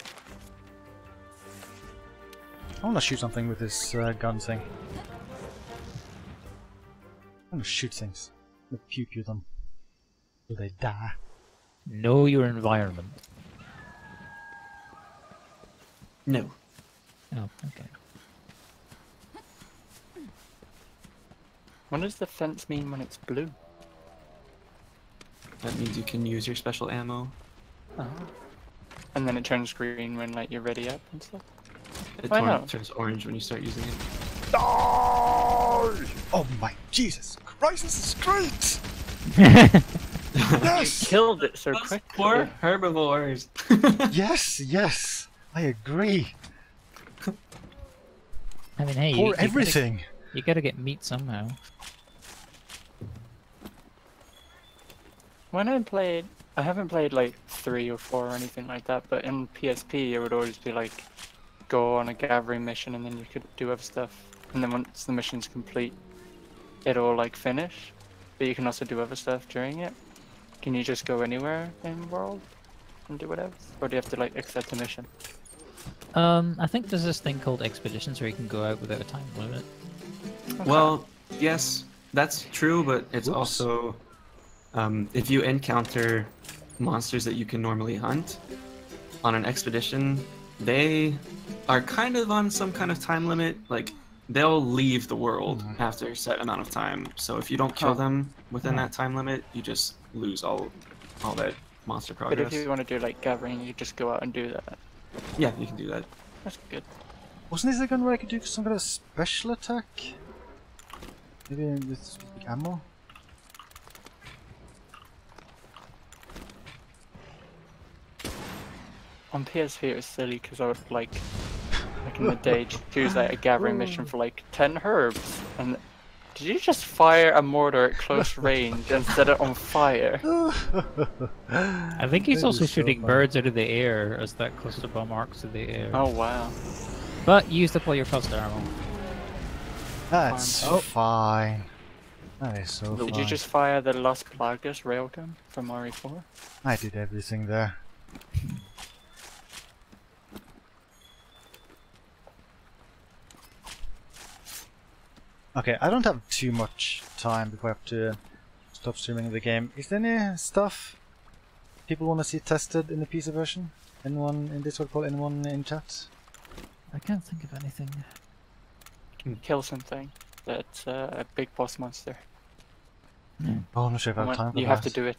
I want to shoot something with this gun thing. I want to shoot things. Pew-pew them. Will they die? Know your environment. No. Oh, okay. What does the fence mean when it's blue? That means you can use your special ammo. Oh. And then it turns green when you're ready up and stuff? It turns orange when you start using it. Oh my Jesus Christ, this is great! Yes! You killed it so quick. Poor herbivores. Yes, yes, I agree. I mean, hey, pour everything. You gotta get meat somehow. When I haven't played like 3 or 4 or anything like that, but in PSP it would always be like, go on a gathering mission and then you could do other stuff. And then once the mission's complete, it'll like finish. But you can also do other stuff during it. Can you just go anywhere in the world and do whatever? Or do you have to like accept a mission? I think there's this thing called expeditions where you can go out without a time limit. Okay. Well, yes, that's true, but it's also, if you encounter monsters that you can normally hunt on an expedition, they are kind of on some kind of time limit. Like, they'll leave the world after a set amount of time. So if you don't kill them within that time limit, you just lose all that monster progress. But if you want to do like gathering, you just go out and do that. Yeah, you can do that. That's good. Wasn't this the gun where I could do some kind of special attack? Maybe with ammo? On PSP it was silly because I would like in the day choose like a gathering mission for like 10 herbs and did you just fire a mortar at close range and set it on fire? I think he's also shooting birds out of the air as that cluster bomb arcs in the air. Oh wow. But you used up all your cluster ammo. That's fine. That is so fine. Did you just fire the Las Plagas railgun from RE4? I did everything there. Okay, I don't have too much time before I have to stop streaming the game. Is there any stuff people want to see tested in the PC version? Anyone in Discord call? Anyone in chat? I can't think of anything. You can kill something that's a big boss monster. Oh, I'm not sure if I have time for that. You have to do it.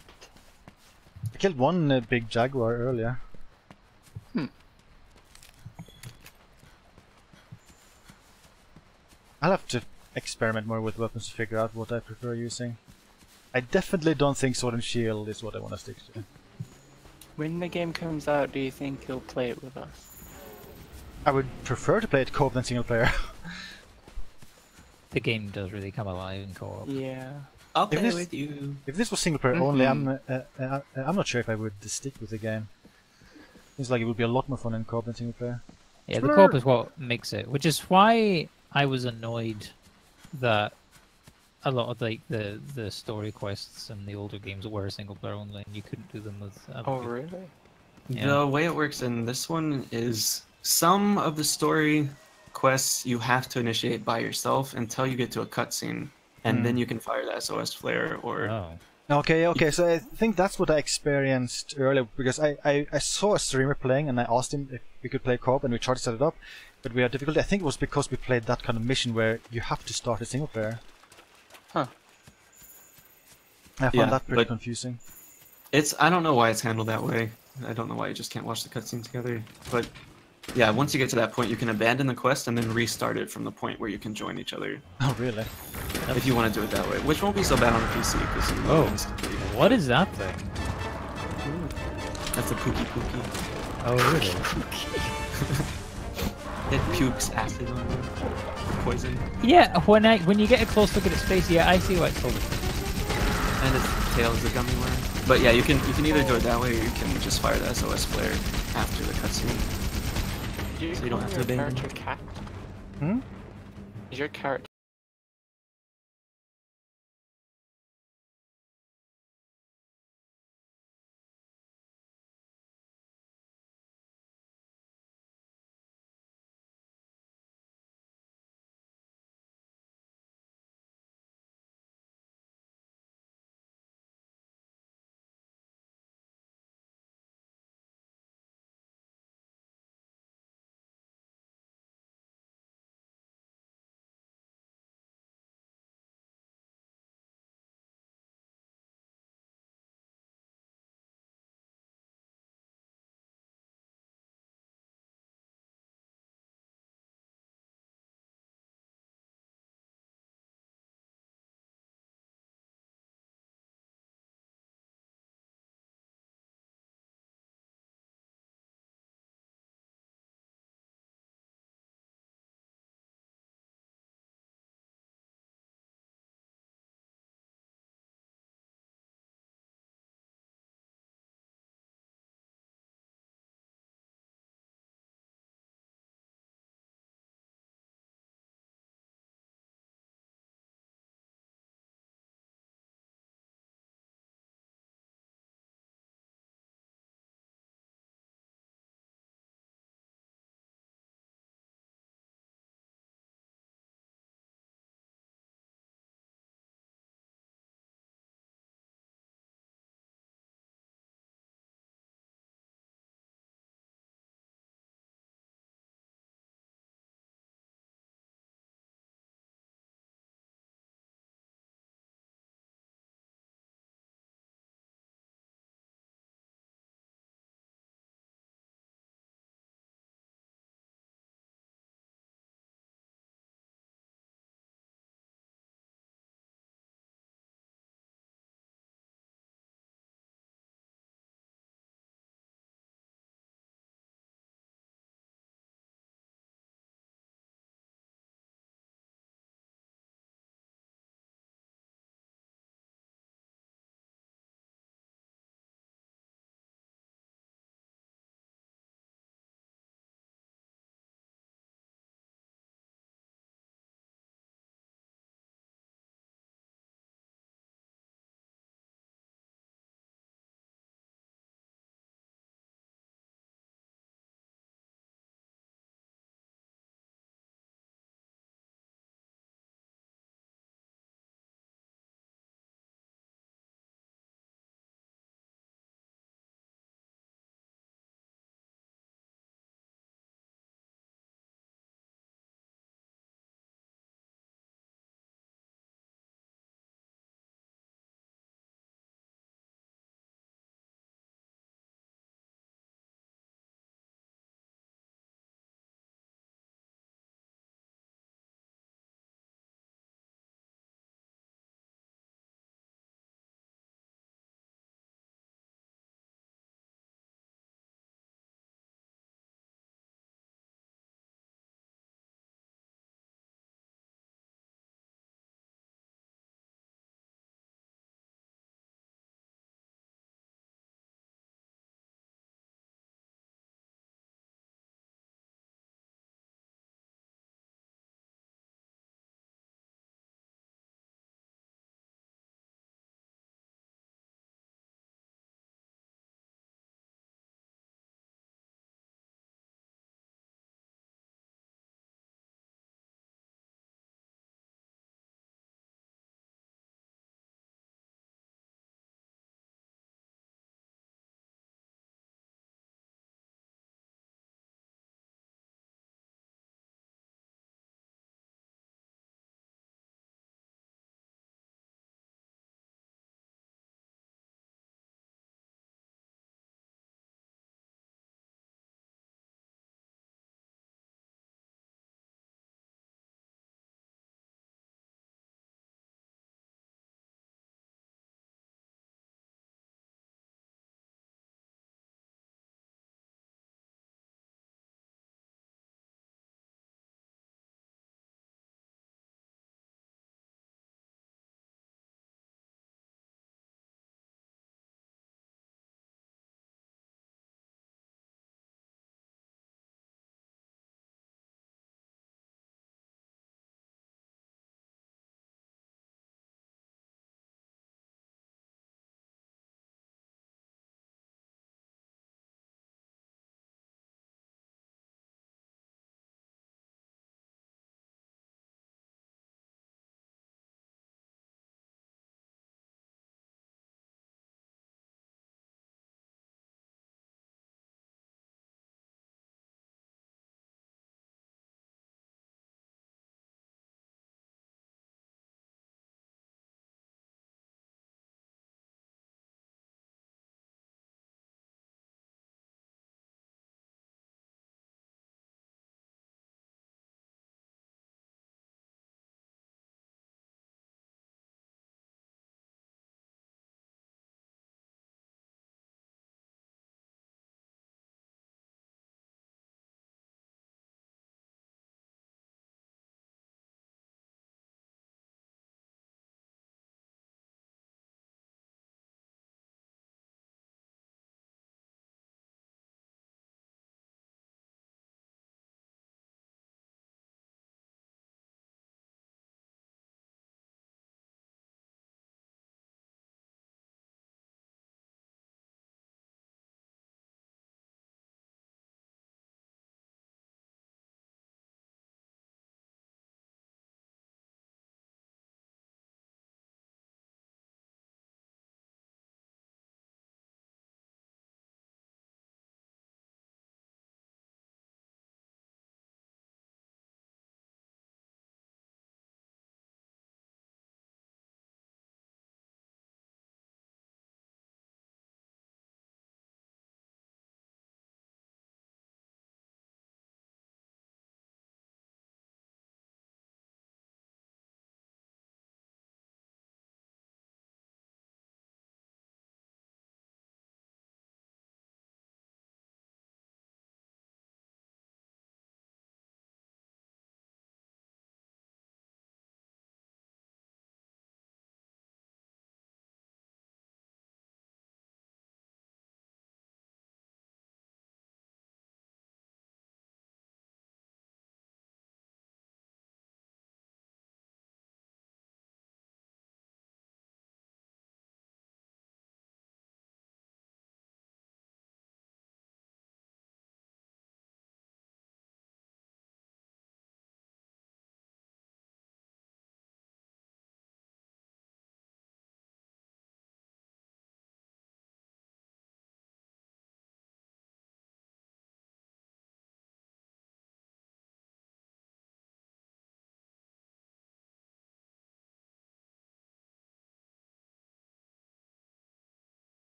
I killed one big jaguar earlier. I'll have to experiment more with weapons to figure out what I prefer using. I definitely don't think sword and shield is what I want to stick to. When the game comes out, do you think you'll play it with us? I would prefer to play it co-op than single player. The game does really come alive in co-op. Yeah. I'll play with you. If this was single player only, I'm not sure if I would stick with the game. Seems like it would be a lot more fun in co-op than single player. Yeah, the co-op is what makes it, which is why I was annoyed that a lot of like the story quests in the older games were single player only and you couldn't do them with really? Yeah. The way it works in this one is some of the story quests you have to initiate by yourself until you get to a cutscene and then you can fire the SOS flare or Okay, so I think that's what I experienced earlier because I saw a streamer playing and I asked him if we could play co-op and we tried to set it up. But we had difficulty. I think it was because we played that kind of mission where you have to start a single player. Huh. I found that pretty confusing. I don't know why it's handled that way. I don't know why you just can't watch the cutscene together. But yeah, once you get to that point, you can abandon the quest and then restart it from the point where you can join each other. Oh, really? If you want to do it that way, which won't be so bad on a PC. What is that thing? Ooh. That's a pookie pookie. Oh, really? It pukes acid on you, poison. Yeah, when you get a close look at its face, yeah, I see why it's called it. And its tail is a gummy worm. But yeah, you can either do it that way, or you can just fire the SOS flare after the cutscene. So you don't have to abandon. Is your character cat? Hmm? Is your character